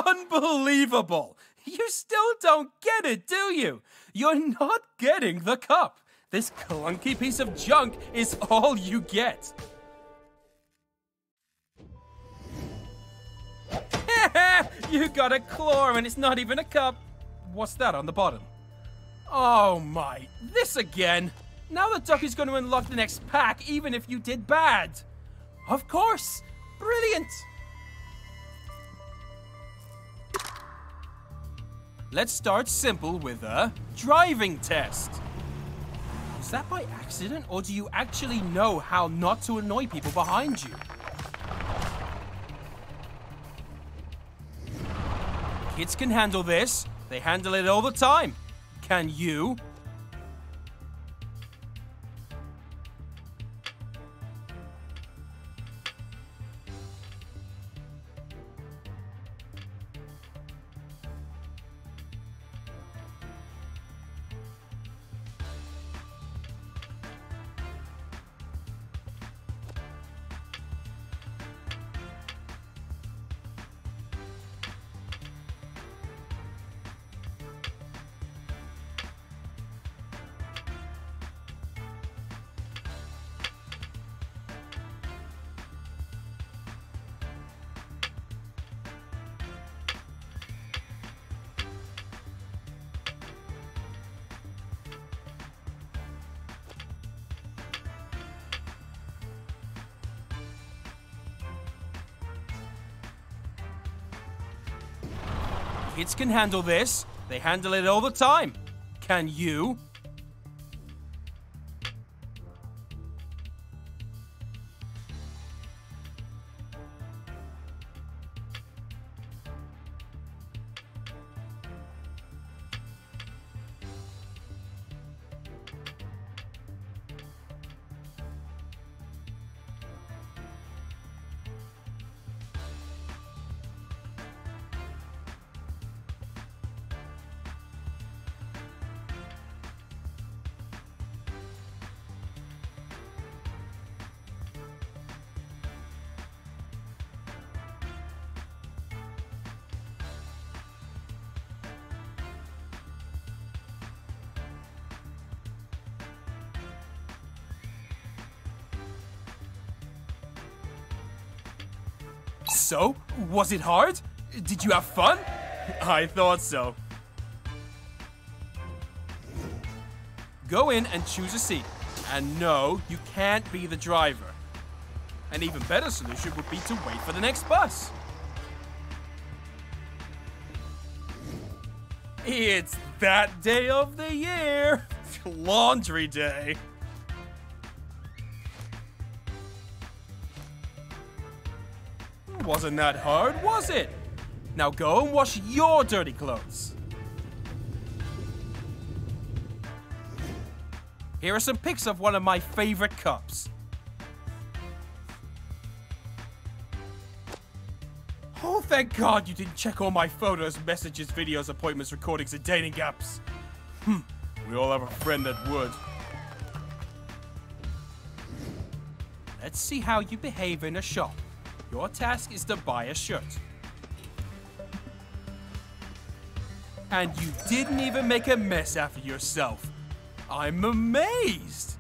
Unbelievable! You still don't get it, do you? You're not getting the cup. This clunky piece of junk is all you get. You got a claw and it's not even a cup. What's that on the bottom? Oh my, this again. Now the duck is going to unlock the next pack even if you did bad. Of course, brilliant. Let's start simple with a driving test. Was that by accident, or do you actually know how not to annoy people behind you? Kids can handle this. They handle it all the time. Can you? Kids can handle this. They handle it all the time. Can you? So, was it hard? Did you have fun? I thought so. Go in and choose a seat. And no, you can't be the driver. An even better solution would be to wait for the next bus. It's that day of the year. Laundry day. Wasn't that hard, was it? Now go and wash your dirty clothes. Here are some pics of one of my favorite cups. Oh, thank God you didn't check all my photos, messages, videos, appointments, recordings, and dating apps. Hmm, we all have a friend that would. Let's see how you behave in a shop. Your task is to buy a shirt. And you didn't even make a mess after yourself. I'm amazed!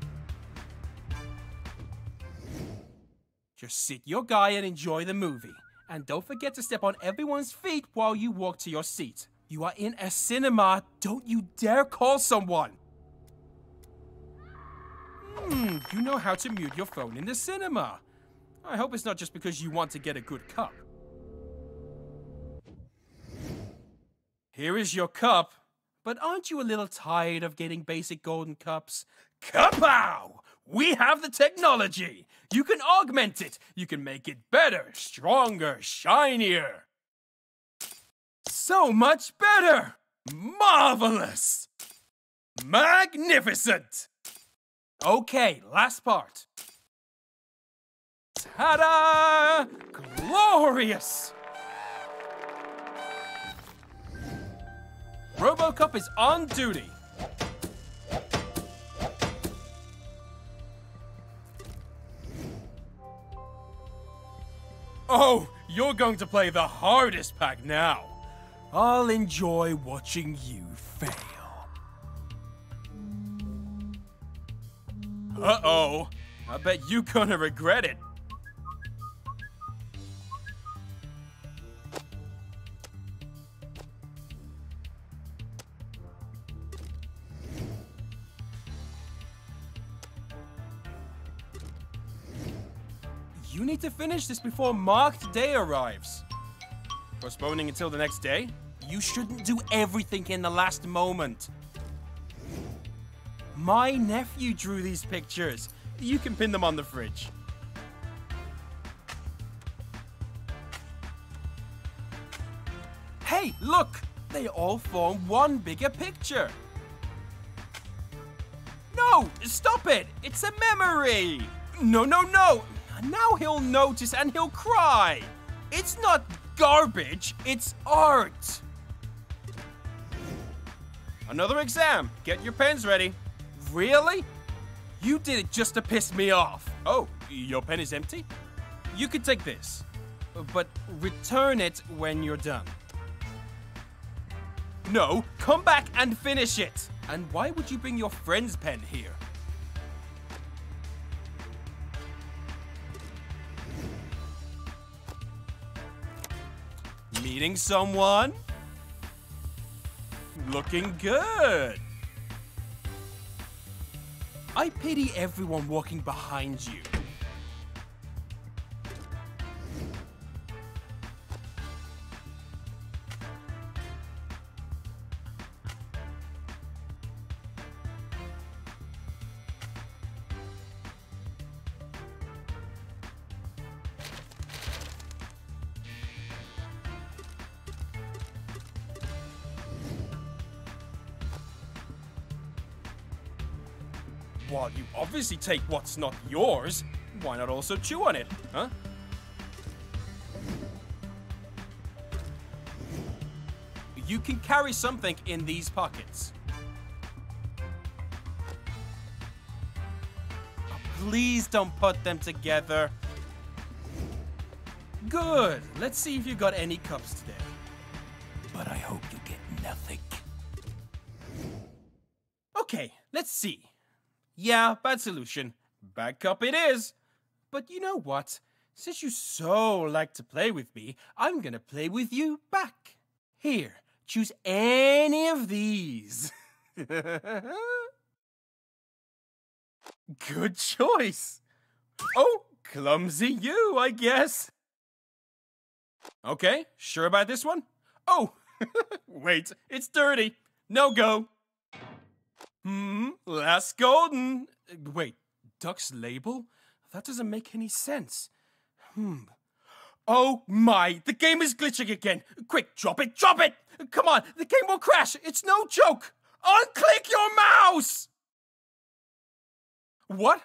Just sit your guy and enjoy the movie. And don't forget to step on everyone's feet while you walk to your seat. You are in a cinema, don't you dare call someone! Hmm, you know how to mute your phone in the cinema. I hope it's not just because you want to get a good cup. Here is your cup, but aren't you a little tired of getting basic golden cups? Kapow! We have the technology! You can augment it! You can make it better, stronger, shinier! So much better! Marvelous! Magnificent! Okay, last part. Ta-da! Glorious! RoboCop is on duty. Oh, you're going to play the hardest pack now. I'll enjoy watching you fail. Uh-oh. I bet you're gonna regret it. You need to finish this before marked day arrives. Postponing until the next day? You shouldn't do everything in the last moment. My nephew drew these pictures. You can pin them on the fridge. Hey, look! They all form one bigger picture. No! Stop it! It's a memory! No, no, no! Now he'll notice and he'll cry. It's not garbage, it's art. Another exam. Get your pens ready. Really? You did it just to piss me off. Oh, your pen is empty? You can take this, but return it when you're done. No, come back and finish it. And why would you bring your friend's pen here? Meeting someone? Looking good. I pity everyone walking behind you. While you obviously take what's not yours, why not also chew on it, huh? You can carry something in these pockets. Oh, please don't put them together. Good. Let's see if you got any cups today. But I hope you get nothing. Okay, let's see. Yeah, bad solution. Bad cup it is. But you know what? Since you so like to play with me, I'm gonna play with you back. Here, choose any of these. Good choice. Oh, clumsy you, I guess. Okay, sure about this one? Oh, wait, it's dirty. No go. Hmm, last golden. Wait, duck's label? That doesn't make any sense. Hmm. Oh my, the game is glitching again. Quick, drop it, drop it! Come on, the game will crash. It's no joke. Unclick your mouse! What?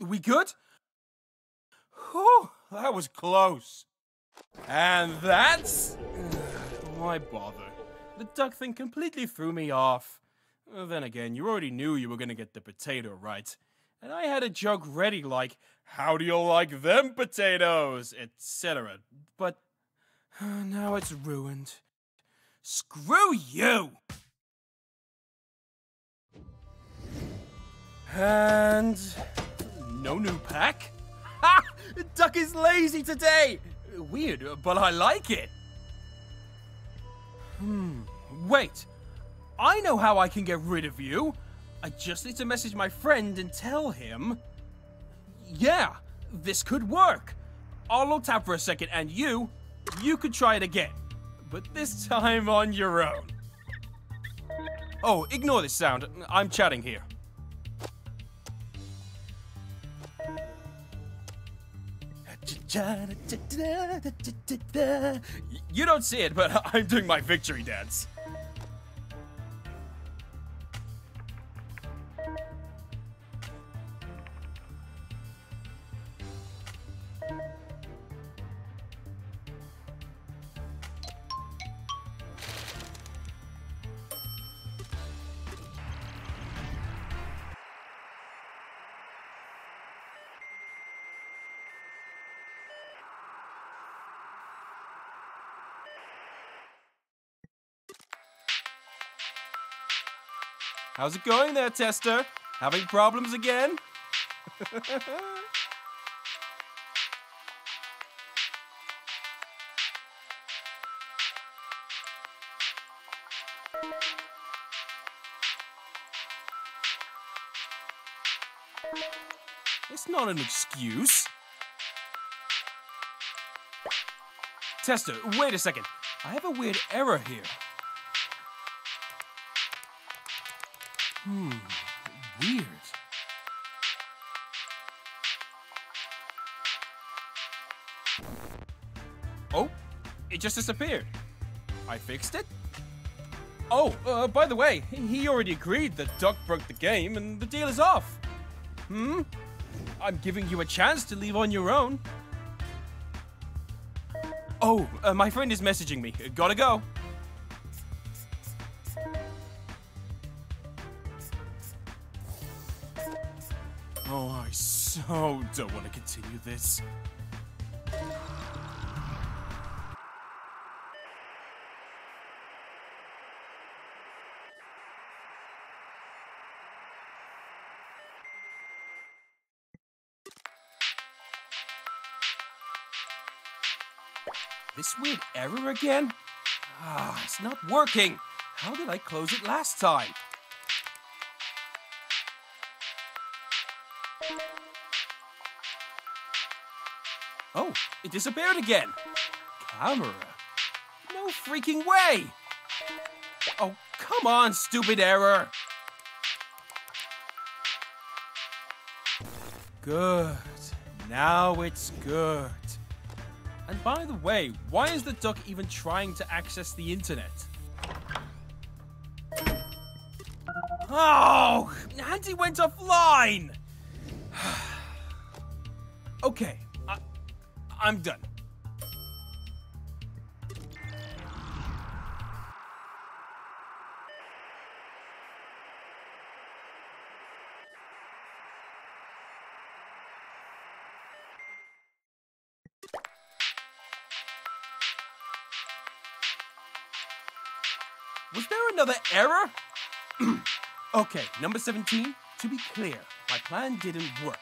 We good? Whew, that was close. And that's... Why bother? The duck thing completely threw me off. Then again, you already knew you were gonna get the potato right. And I had a joke ready like, how do you like them potatoes? et cetera. But uh, now it's ruined. Screw you! And... no new pack? Ha! Duck is lazy today! Weird, but I like it. Hmm, wait, I know how I can get rid of you. I just need to message my friend and tell him. Yeah, this could work. I'll tap for a second and you, you could try it again. But this time on your own. Oh, ignore this sound. I'm chatting here. You don't see it, but I'm doing my victory dance. How's it going there, Tester? Having problems again? It's not an excuse. Tester, wait a second. I have a weird error here. Hmm, weird. Oh, it just disappeared. I fixed it? Oh, uh, by the way, he already agreed that Duck broke the game and the deal is off. Hmm? I'm giving you a chance to leave on your own. Oh, uh, my friend is messaging me. Gotta go. Oh, I so don't want to continue this. This weird error again? Ah, it's not working. How did I close it last time? Oh, it disappeared again. Camera? No freaking way! Oh, come on, stupid error! Good. Now it's good. And by the way, why is the duck even trying to access the internet? Oh! Handy went offline! Okay, I, I'm done. Was there another error? Okay, number seventeen, to be clear, my plan didn't work.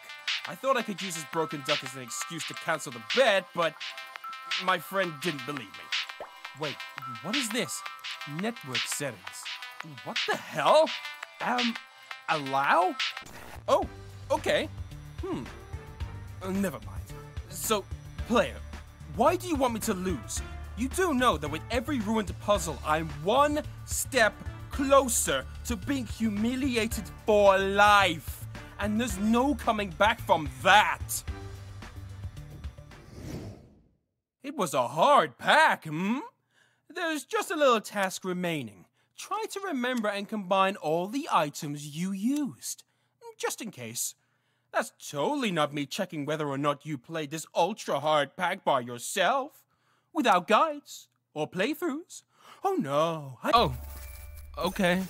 I thought I could use this broken duck as an excuse to cancel the bet, but my friend didn't believe me. Wait, what is this? Network settings. What the hell? Um, allow? Oh, okay. Hmm, uh, never mind. So, player, why do you want me to lose? You do know that with every ruined puzzle, I'm one step closer to being humiliated for life. And there's no coming back from that. It was a hard pack, hmm? There's just a little task remaining. Try to remember and combine all the items you used, just in case. That's totally not me checking whether or not you played this ultra hard pack by yourself. Without guides or playthroughs. Oh no, I- Oh, okay.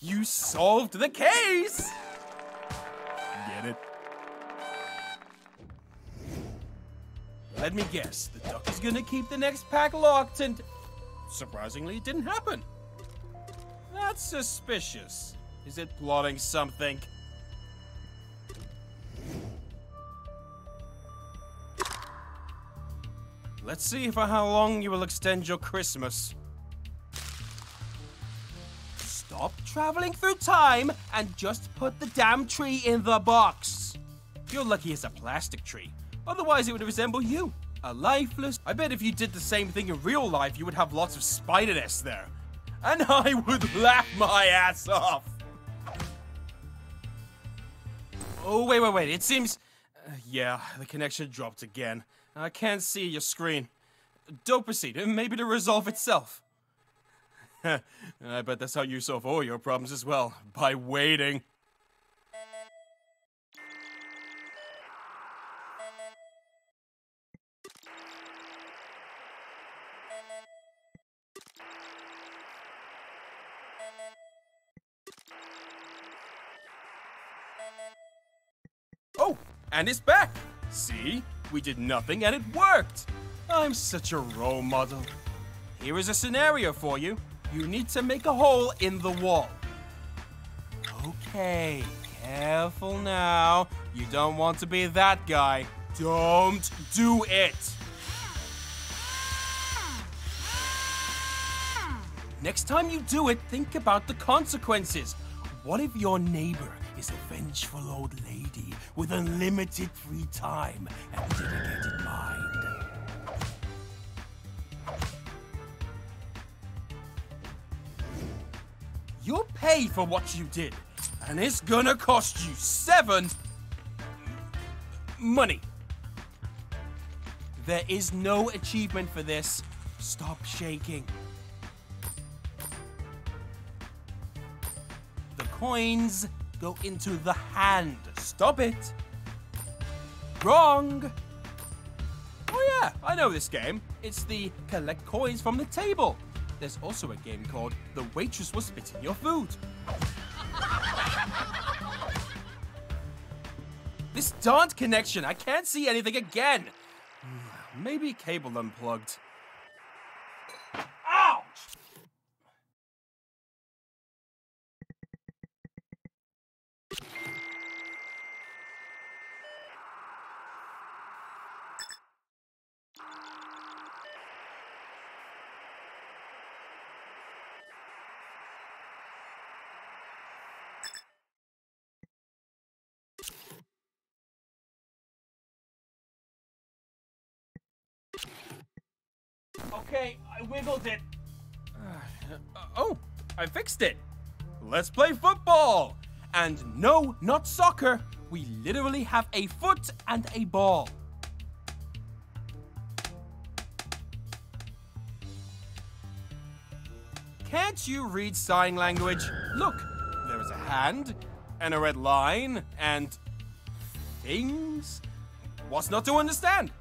You solved the case! Get it? Let me guess, the duck is gonna keep the next pack locked and... Surprisingly, it didn't happen. That's suspicious. Is it plotting something? Let's see for how long you will extend your Christmas. Stop traveling through time and just put the damn tree in the box. You're lucky it's a plastic tree. Otherwise it would resemble you, a lifeless... I bet if you did the same thing in real life, you would have lots of spider nests there. And I would laugh my ass off. Oh, wait, wait, wait, it seems... Uh, yeah, the connection dropped again. I can't see your screen. Don't proceed, maybe to resolve itself. I bet that's how you solve all your problems as well, by waiting. Oh, and it's back! See? We did nothing and it worked! I'm such a role model. Here is a scenario for you. You need to make a hole in the wall. Okay, careful now. You don't want to be that guy. Don't do it. Next time you do it, think about the consequences. What if your neighbor is a vengeful old lady with unlimited free time and a dedicated mind? You'll pay for what you did, and it's gonna cost you seven money. There is no achievement for this. Stop shaking. The coins go into the hand. Stop it. Wrong. Oh yeah, I know this game. It's the collect coins from the table. There's also a game called The Waitress Was Spitting Your Food. This darned connection, I can't see anything again. Maybe cable unplugged. Ouch! Okay, I wiggled it. Uh, oh, I fixed it. Let's play football. And no, not soccer. We literally have a foot and a ball. Can't you read sign language? Look, there is a hand and a red line and things. What's not to understand?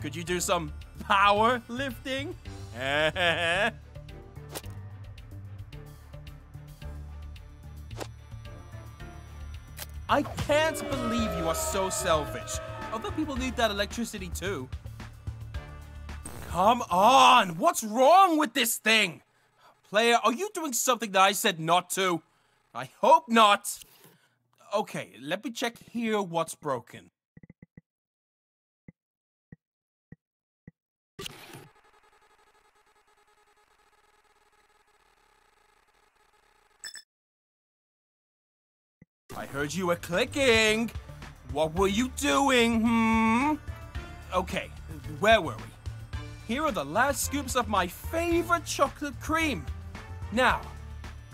Could you do some power lifting? I can't believe you are so selfish. Other people need that electricity too. Come on, what's wrong with this thing? Player, are you doing something that I said not to? I hope not. Okay, let me check here what's broken. I heard you were clicking. What were you doing, hmm? Okay, where were we? Here are the last scoops of my favorite chocolate cream. Now,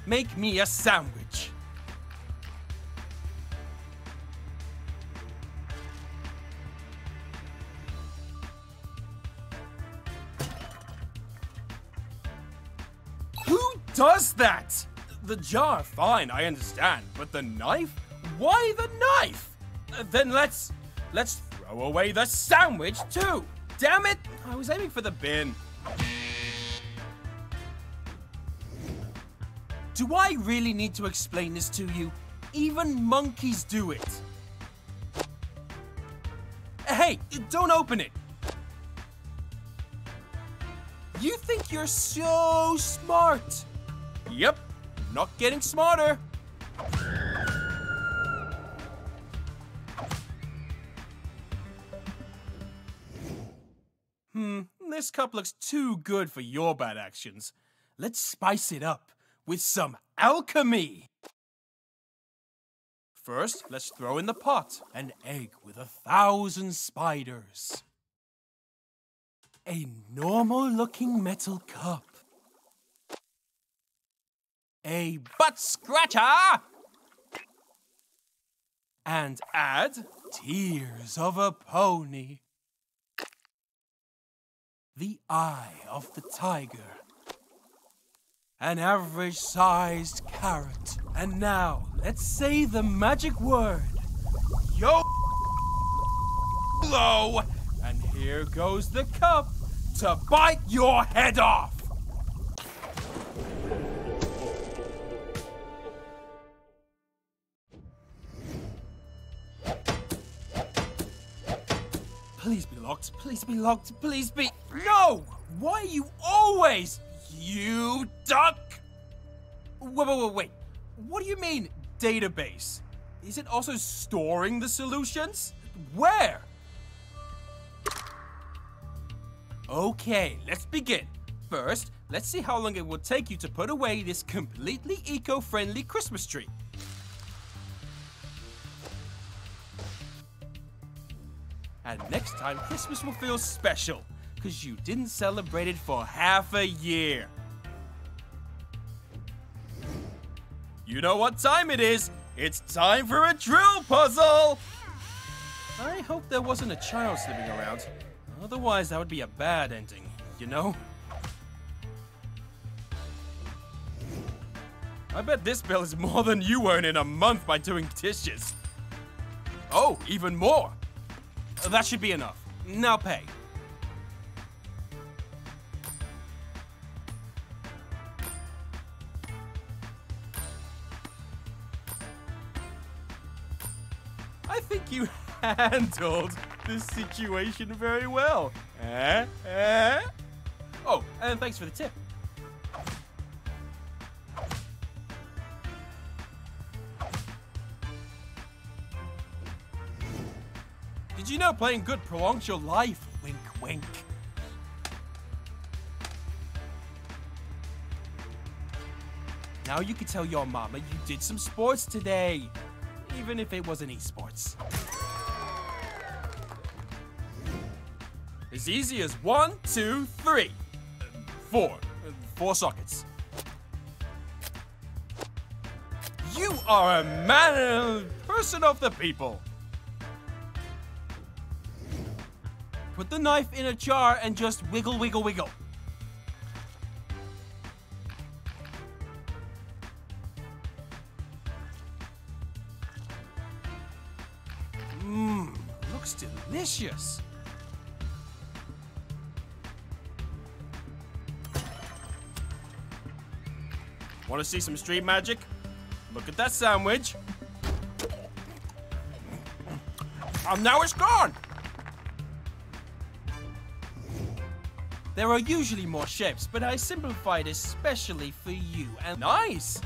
make me a sandwich. Who does that? The jar, fine, I understand, but the knife? Why the knife? Uh, then let's, let's throw away the sandwich too. Damn it, I was aiming for the bin. Do I really need to explain this to you? Even monkeys do it. Hey, don't open it. You think you're so smart? Yep. Not getting smarter. Hmm, this cup looks too good for your bad actions. Let's spice it up with some alchemy. First, let's throw in the pot an egg with a thousand spiders. A normal-looking metal cup. A butt scratcher! And add tears of a pony. The eye of the tiger. An average-sized carrot. And now, let's say the magic word. Yo-lo! And here goes the cup to bite your head off! Please be locked, please be locked, please be... No! Why are you always... You duck! Wait, wait, wait, wait. What do you mean, database? Is it also storing the solutions? Where? Okay, let's begin. First, let's see how long it will take you to put away this completely eco-friendly Christmas tree. And next time, Christmas will feel special, because you didn't celebrate it for half a year. You know what time it is? It's time for a drill puzzle! I hope there wasn't a child slipping around. Otherwise, that would be a bad ending, you know? I bet this bill is more than you earn in a month by doing dishes. Oh, even more! That should be enough. Now pay. I think you handled this situation very well. Eh? Eh? Oh, and thanks for the tip. Did you know playing good prolongs your life? Wink, wink. Now you can tell your mama you did some sports today, even if it wasn't esports. As easy as one, two, three, four, four sockets. You are a man, person of the people. Put the knife in a jar and just wiggle, wiggle, wiggle. Mmm, looks delicious. Want to see some street magic? Look at that sandwich. And now it's gone. There are usually more shapes, but I simplified especially for you, and nice!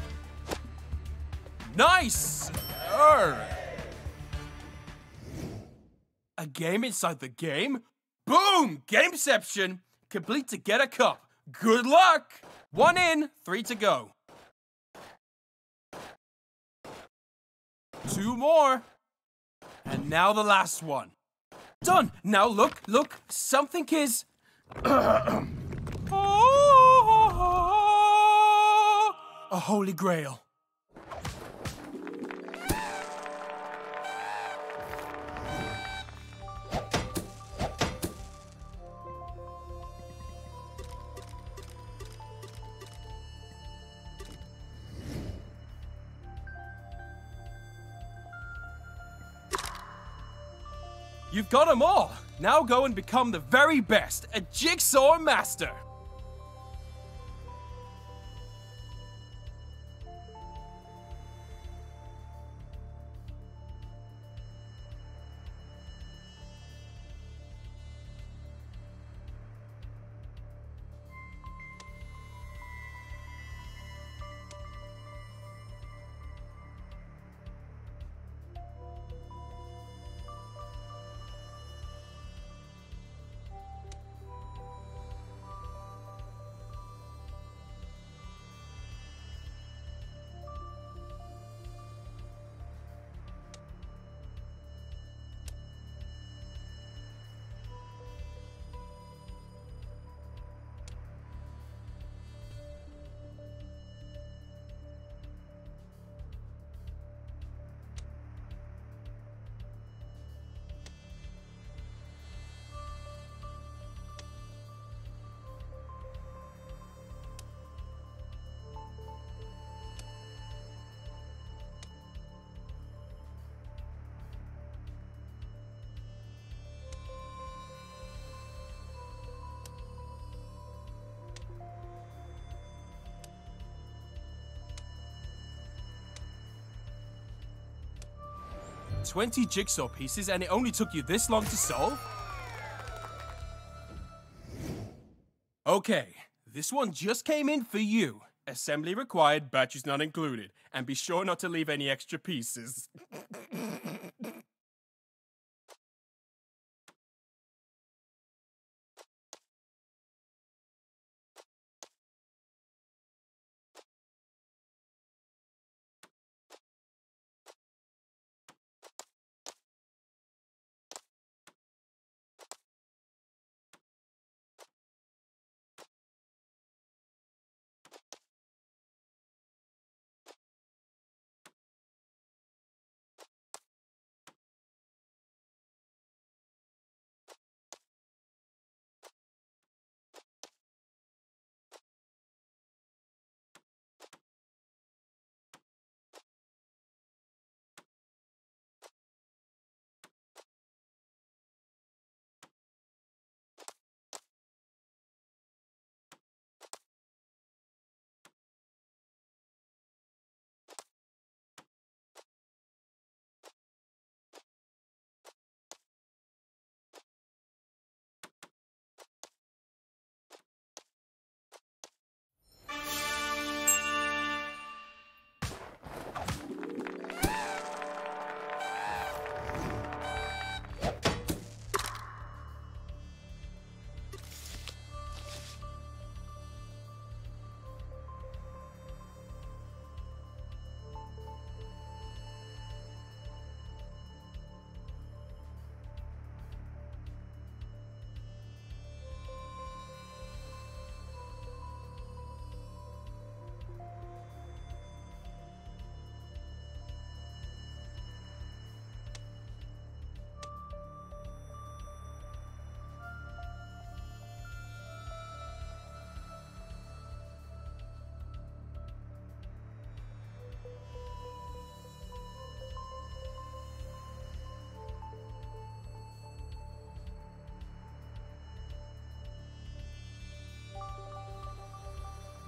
Nice! Urgh. A game inside the game? Boom! Gameception! Complete to get a cup. Good luck! One in, three to go. Two more. And now the last one. Done! Now look, look, something is... A holy grail. You've got them all! Now go and become the very best, a jigsaw master! twenty jigsaw pieces and it only took you this long to solve? Okay, this one just came in for you. Assembly required, batteries not included. And be sure not to leave any extra pieces.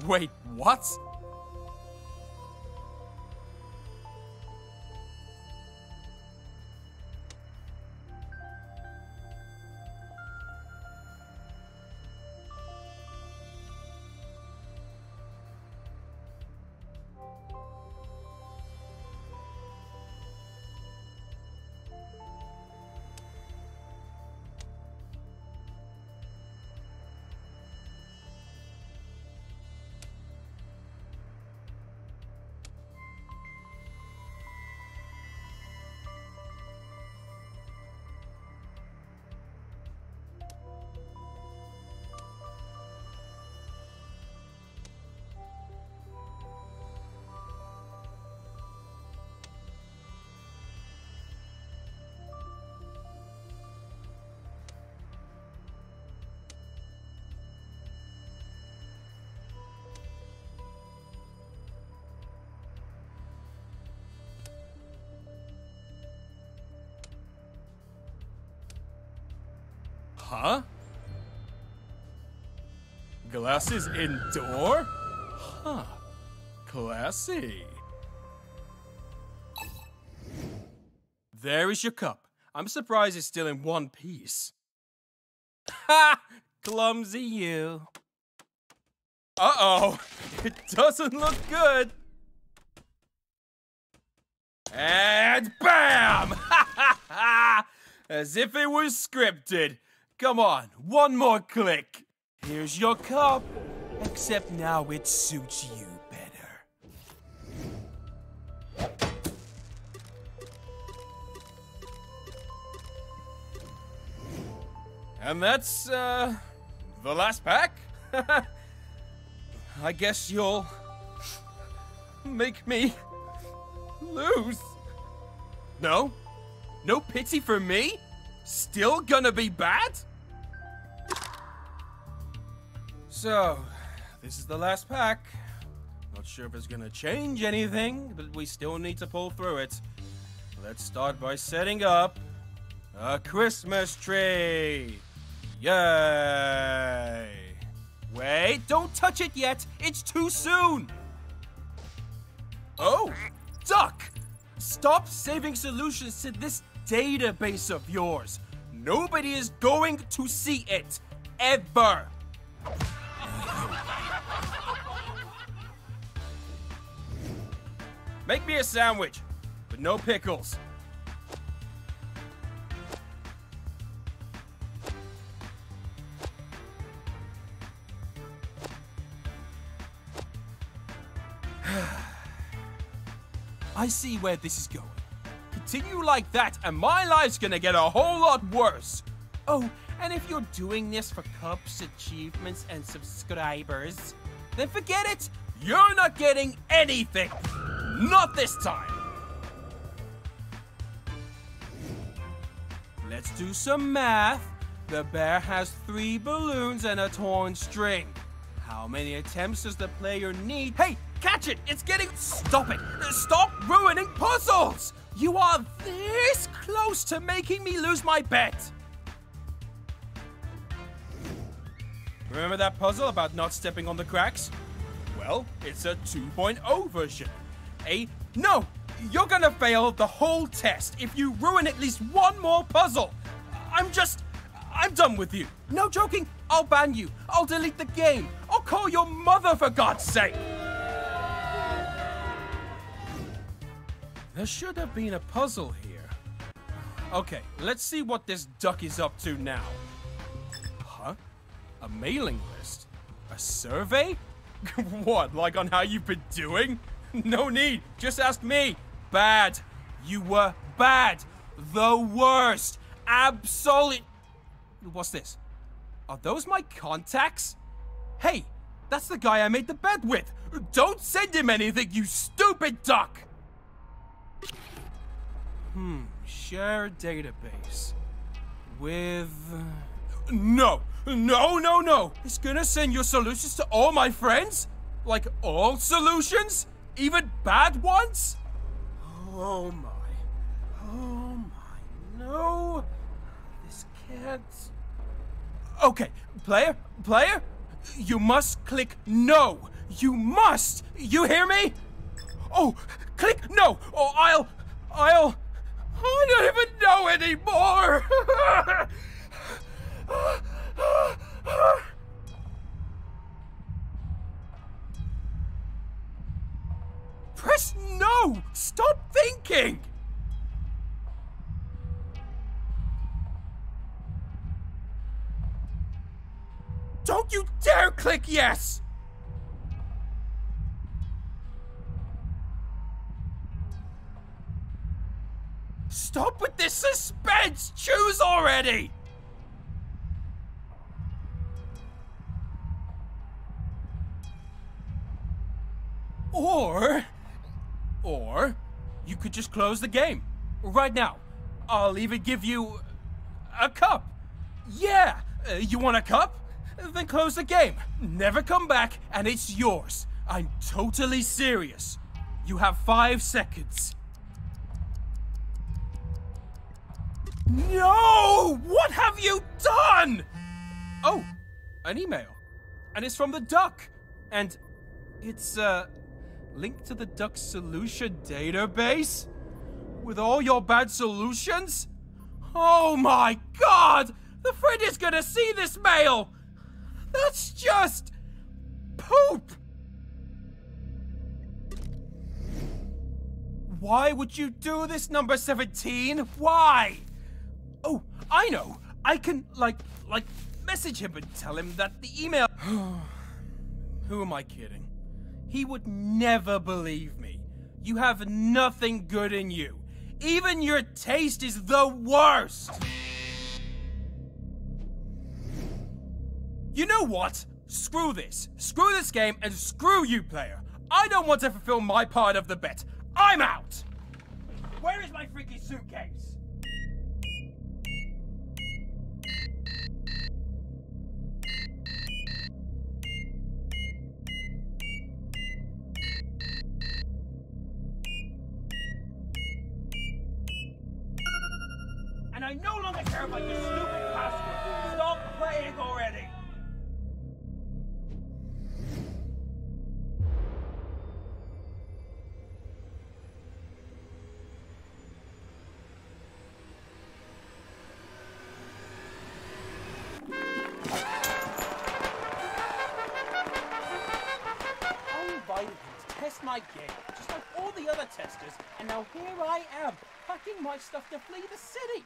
Wait, what? Huh? Glasses indoor? Huh. Classy. There is your cup. I'm surprised it's still in one piece. Ha! Clumsy you. Uh-oh. It doesn't look good. And bam! Ha ha ha! As if it was scripted. Come on, one more click. Here's your cup, except now it suits you better. And that's, uh, the last pack? I guess you'll make me lose. No? No pity for me? Still gonna be bad? So, this is the last pack. Not sure if it's gonna change anything, but we still need to pull through it. Let's start by setting up a Christmas tree. Yay! Wait, don't touch it yet. It's too soon. Oh, duck! Stop saving solutions to this database of yours. Nobody is going to see it. Ever. Make me a sandwich, but no pickles. I see where this is going. Continue like that, and my life's gonna get a whole lot worse. Oh, and if you're doing this for cups, achievements, and subscribers, then forget it! You're not getting anything! Not this time! Let's do some math. The bear has three balloons and a torn string. How many attempts does the player need? Hey! Catch it! It's getting... Stop it! Stop ruining puzzles! You are this close to making me lose my bet! Remember that puzzle about not stepping on the cracks? Well, it's a two point oh version. A... No! You're gonna fail the whole test if you ruin at least one more puzzle! I'm just... I'm done with you! No joking! I'll ban you! I'll delete the game! I'll call your mother for God's sake! There should have been a puzzle here. Okay, let's see what this duck is up to now. Huh? A mailing list? A survey? What, like on how you've been doing? No need, just ask me. Bad. You were bad. The worst. Absolute... What's this? Are those my contacts? Hey, that's the guy I made the bet with. Don't send him anything, you stupid duck! Hmm, share database. With... No! No, no, no! It's gonna send your solutions to all my friends? Like, all solutions? Even bad ones? Oh my... Oh my... No... This can't... Okay, player, player, you must click no! You must! You hear me? Oh, click no! Or I'll... I'll... I don't even know anymore! Press no! Stop thinking! Don't you dare click yes! Stop with this suspense! Choose already! Or... Or... You could just close the game. Right now. I'll even give you... a cup. Yeah! Uh, you want a cup? Then close the game. Never come back, and it's yours. I'm totally serious. You have five seconds. No! What have you done? Oh, an email. And it's from the duck. And it's, uh, linked to the duck's solution database? With all your bad solutions? Oh my God! The friend is gonna see this mail! That's just... poop! Why would you do this, number seventeen? Why? Oh, I know! I can, like, like, message him and tell him that the email- Who am I kidding? He would never believe me. You have nothing good in you. Even your taste is the worst! You know what? Screw this. Screw this game and screw you, player. I don't want to fulfill my part of the bet. I'm out! Where is my freaking suitcase? I no longer care about your stupid password! Stop playing already! I my gig, just like all the other testers, and now here I am, packing my stuff to flee the city!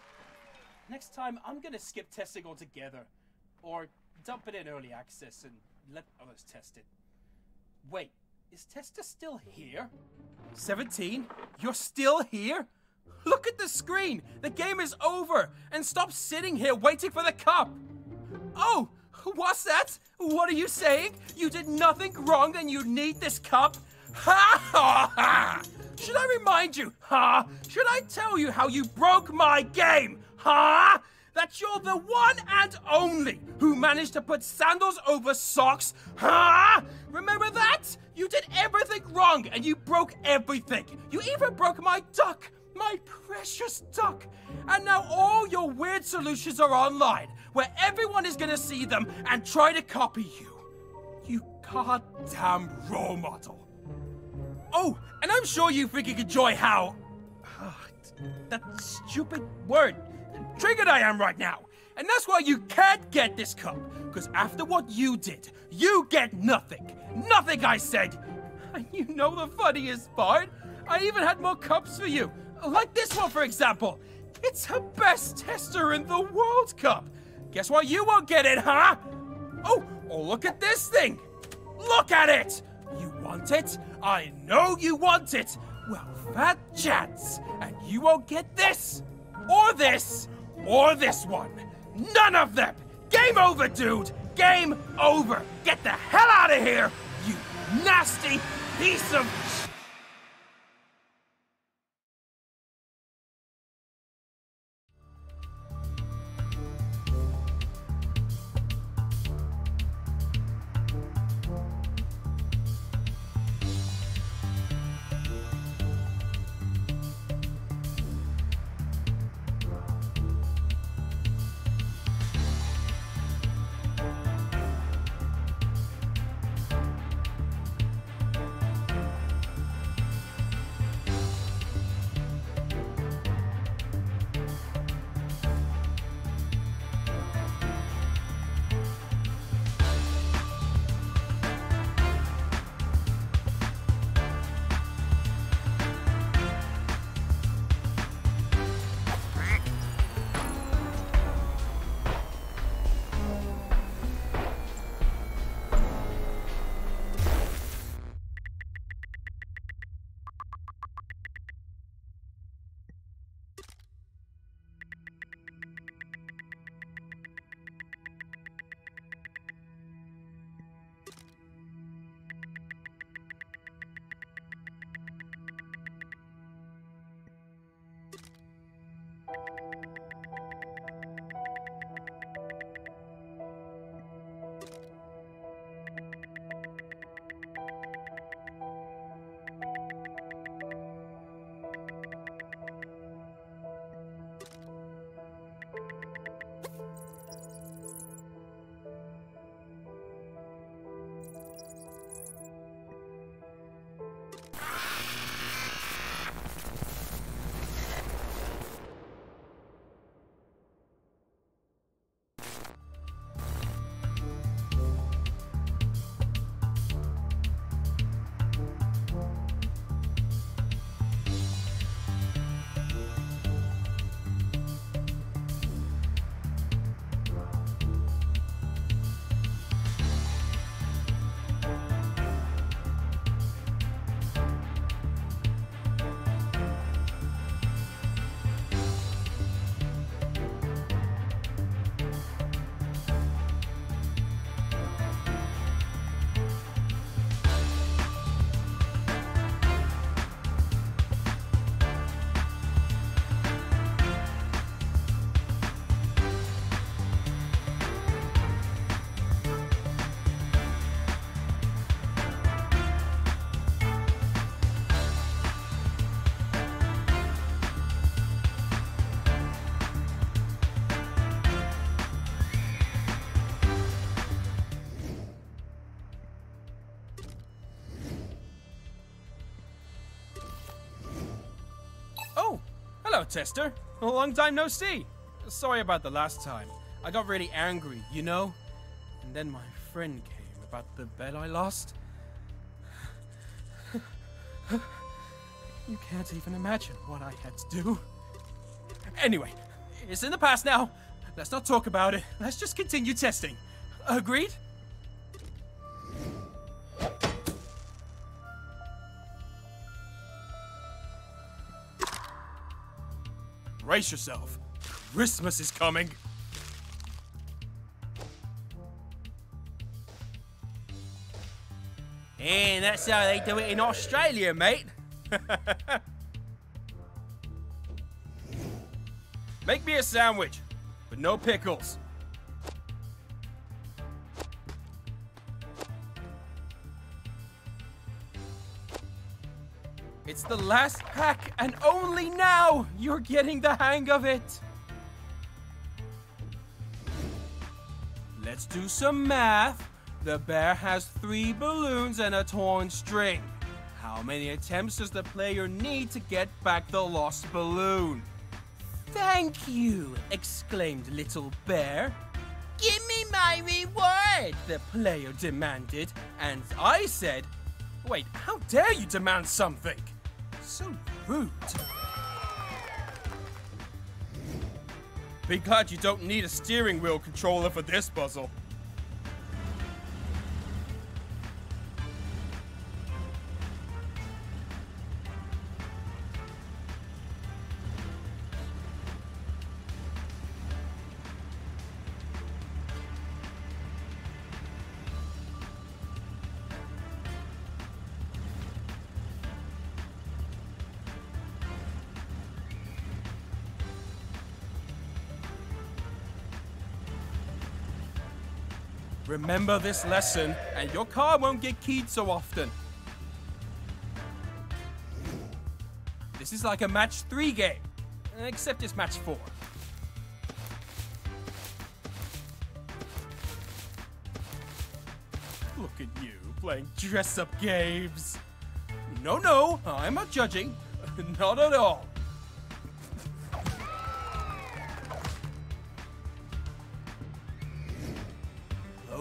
Next time, I'm gonna skip testing altogether, or dump it in early access and let others test it. Wait, is Tester still here? seventeen? You're still here? Look at the screen! The game is over! And stop sitting here waiting for the cup! Oh! What's that? What are you saying? You did nothing wrong, then you need this cup? Ha ha ha! Should I remind you? Ha! Should I tell you how you broke my game? Ha! That you're the one and only who managed to put sandals over socks? Ha! Remember that? You did everything wrong, and you broke everything. You even broke my duck! My precious duck! And now all your weird solutions are online, where everyone is gonna see them and try to copy you. You goddamn role model. Oh, and I'm sure you freaking enjoy how... that stupid word. Triggered I am right now. And that's why you can't get this cup, because after what you did, you get nothing. Nothing, I said. And you know the funniest part? I even had more cups for you. Like this one, for example. It's her best tester in the World Cup. Guess why you won't get it, huh? Oh, oh, look at this thing. Look at it. You want it? I know you want it. Well, fat chance. And you won't get this, or this, or this one. None of them. Game over, dude. Game over. Get the hell out of here, you nasty piece of shit. Tester, a long time no see. Sorry about the last time. I got really angry, you know? And then my friend came about the bet I lost. You can't even imagine what I had to do. Anyway, it's in the past now. Let's not talk about it. Let's just continue testing. Agreed? Brace yourself. Christmas is coming. And that's how they do it in Australia, mate. Make me a sandwich, but no pickles. It's the last pack, and only now you're getting the hang of it. Let's do some math. The bear has three balloons and a torn string. How many attempts does the player need to get back the lost balloon? Thank you, exclaimed Little Bear. Give me my reward, the player demanded, and I said, wait, how dare you demand something? So rude. Be glad you don't need a steering wheel controller for this puzzle. Remember this lesson, and your car won't get keyed so often. This is like a match three game, except it's match four. Look at you, playing dress-up games. No, no, I'm not judging. Not at all.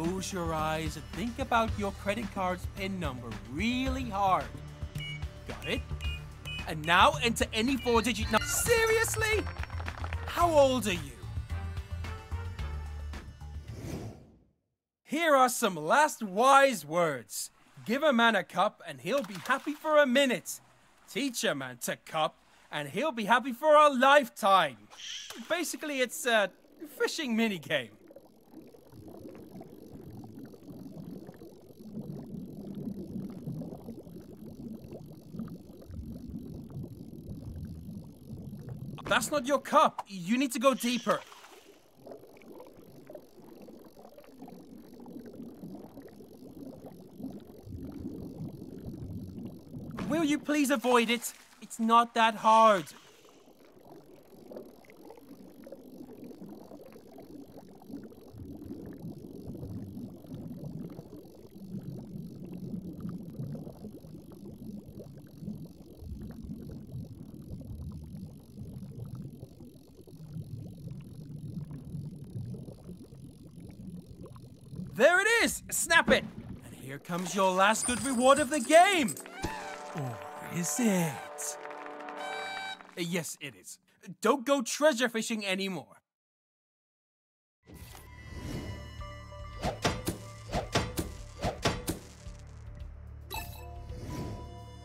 Close your eyes and think about your credit card's PIN number really hard. Got it? And now enter any four-digit number. Seriously? How old are you? Here are some last wise words. Give a man a cup and he'll be happy for a minute. Teach a man to cup and he'll be happy for a lifetime. Basically, it's a fishing minigame. That's not your cup. You need to go deeper. Will you please avoid it? It's not that hard. There it is! Snap it! And here comes your last good reward of the game! Or is it? Yes, it is. Don't go treasure fishing anymore.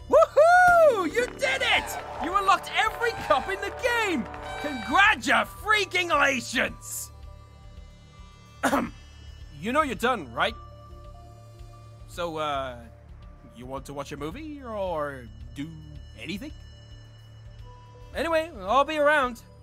Woohoo! You did it! You unlocked every cup in the game! Congratulations! Ahem. You know you're done, right? So, uh, you want to watch a movie or do anything? Anyway, I'll be around.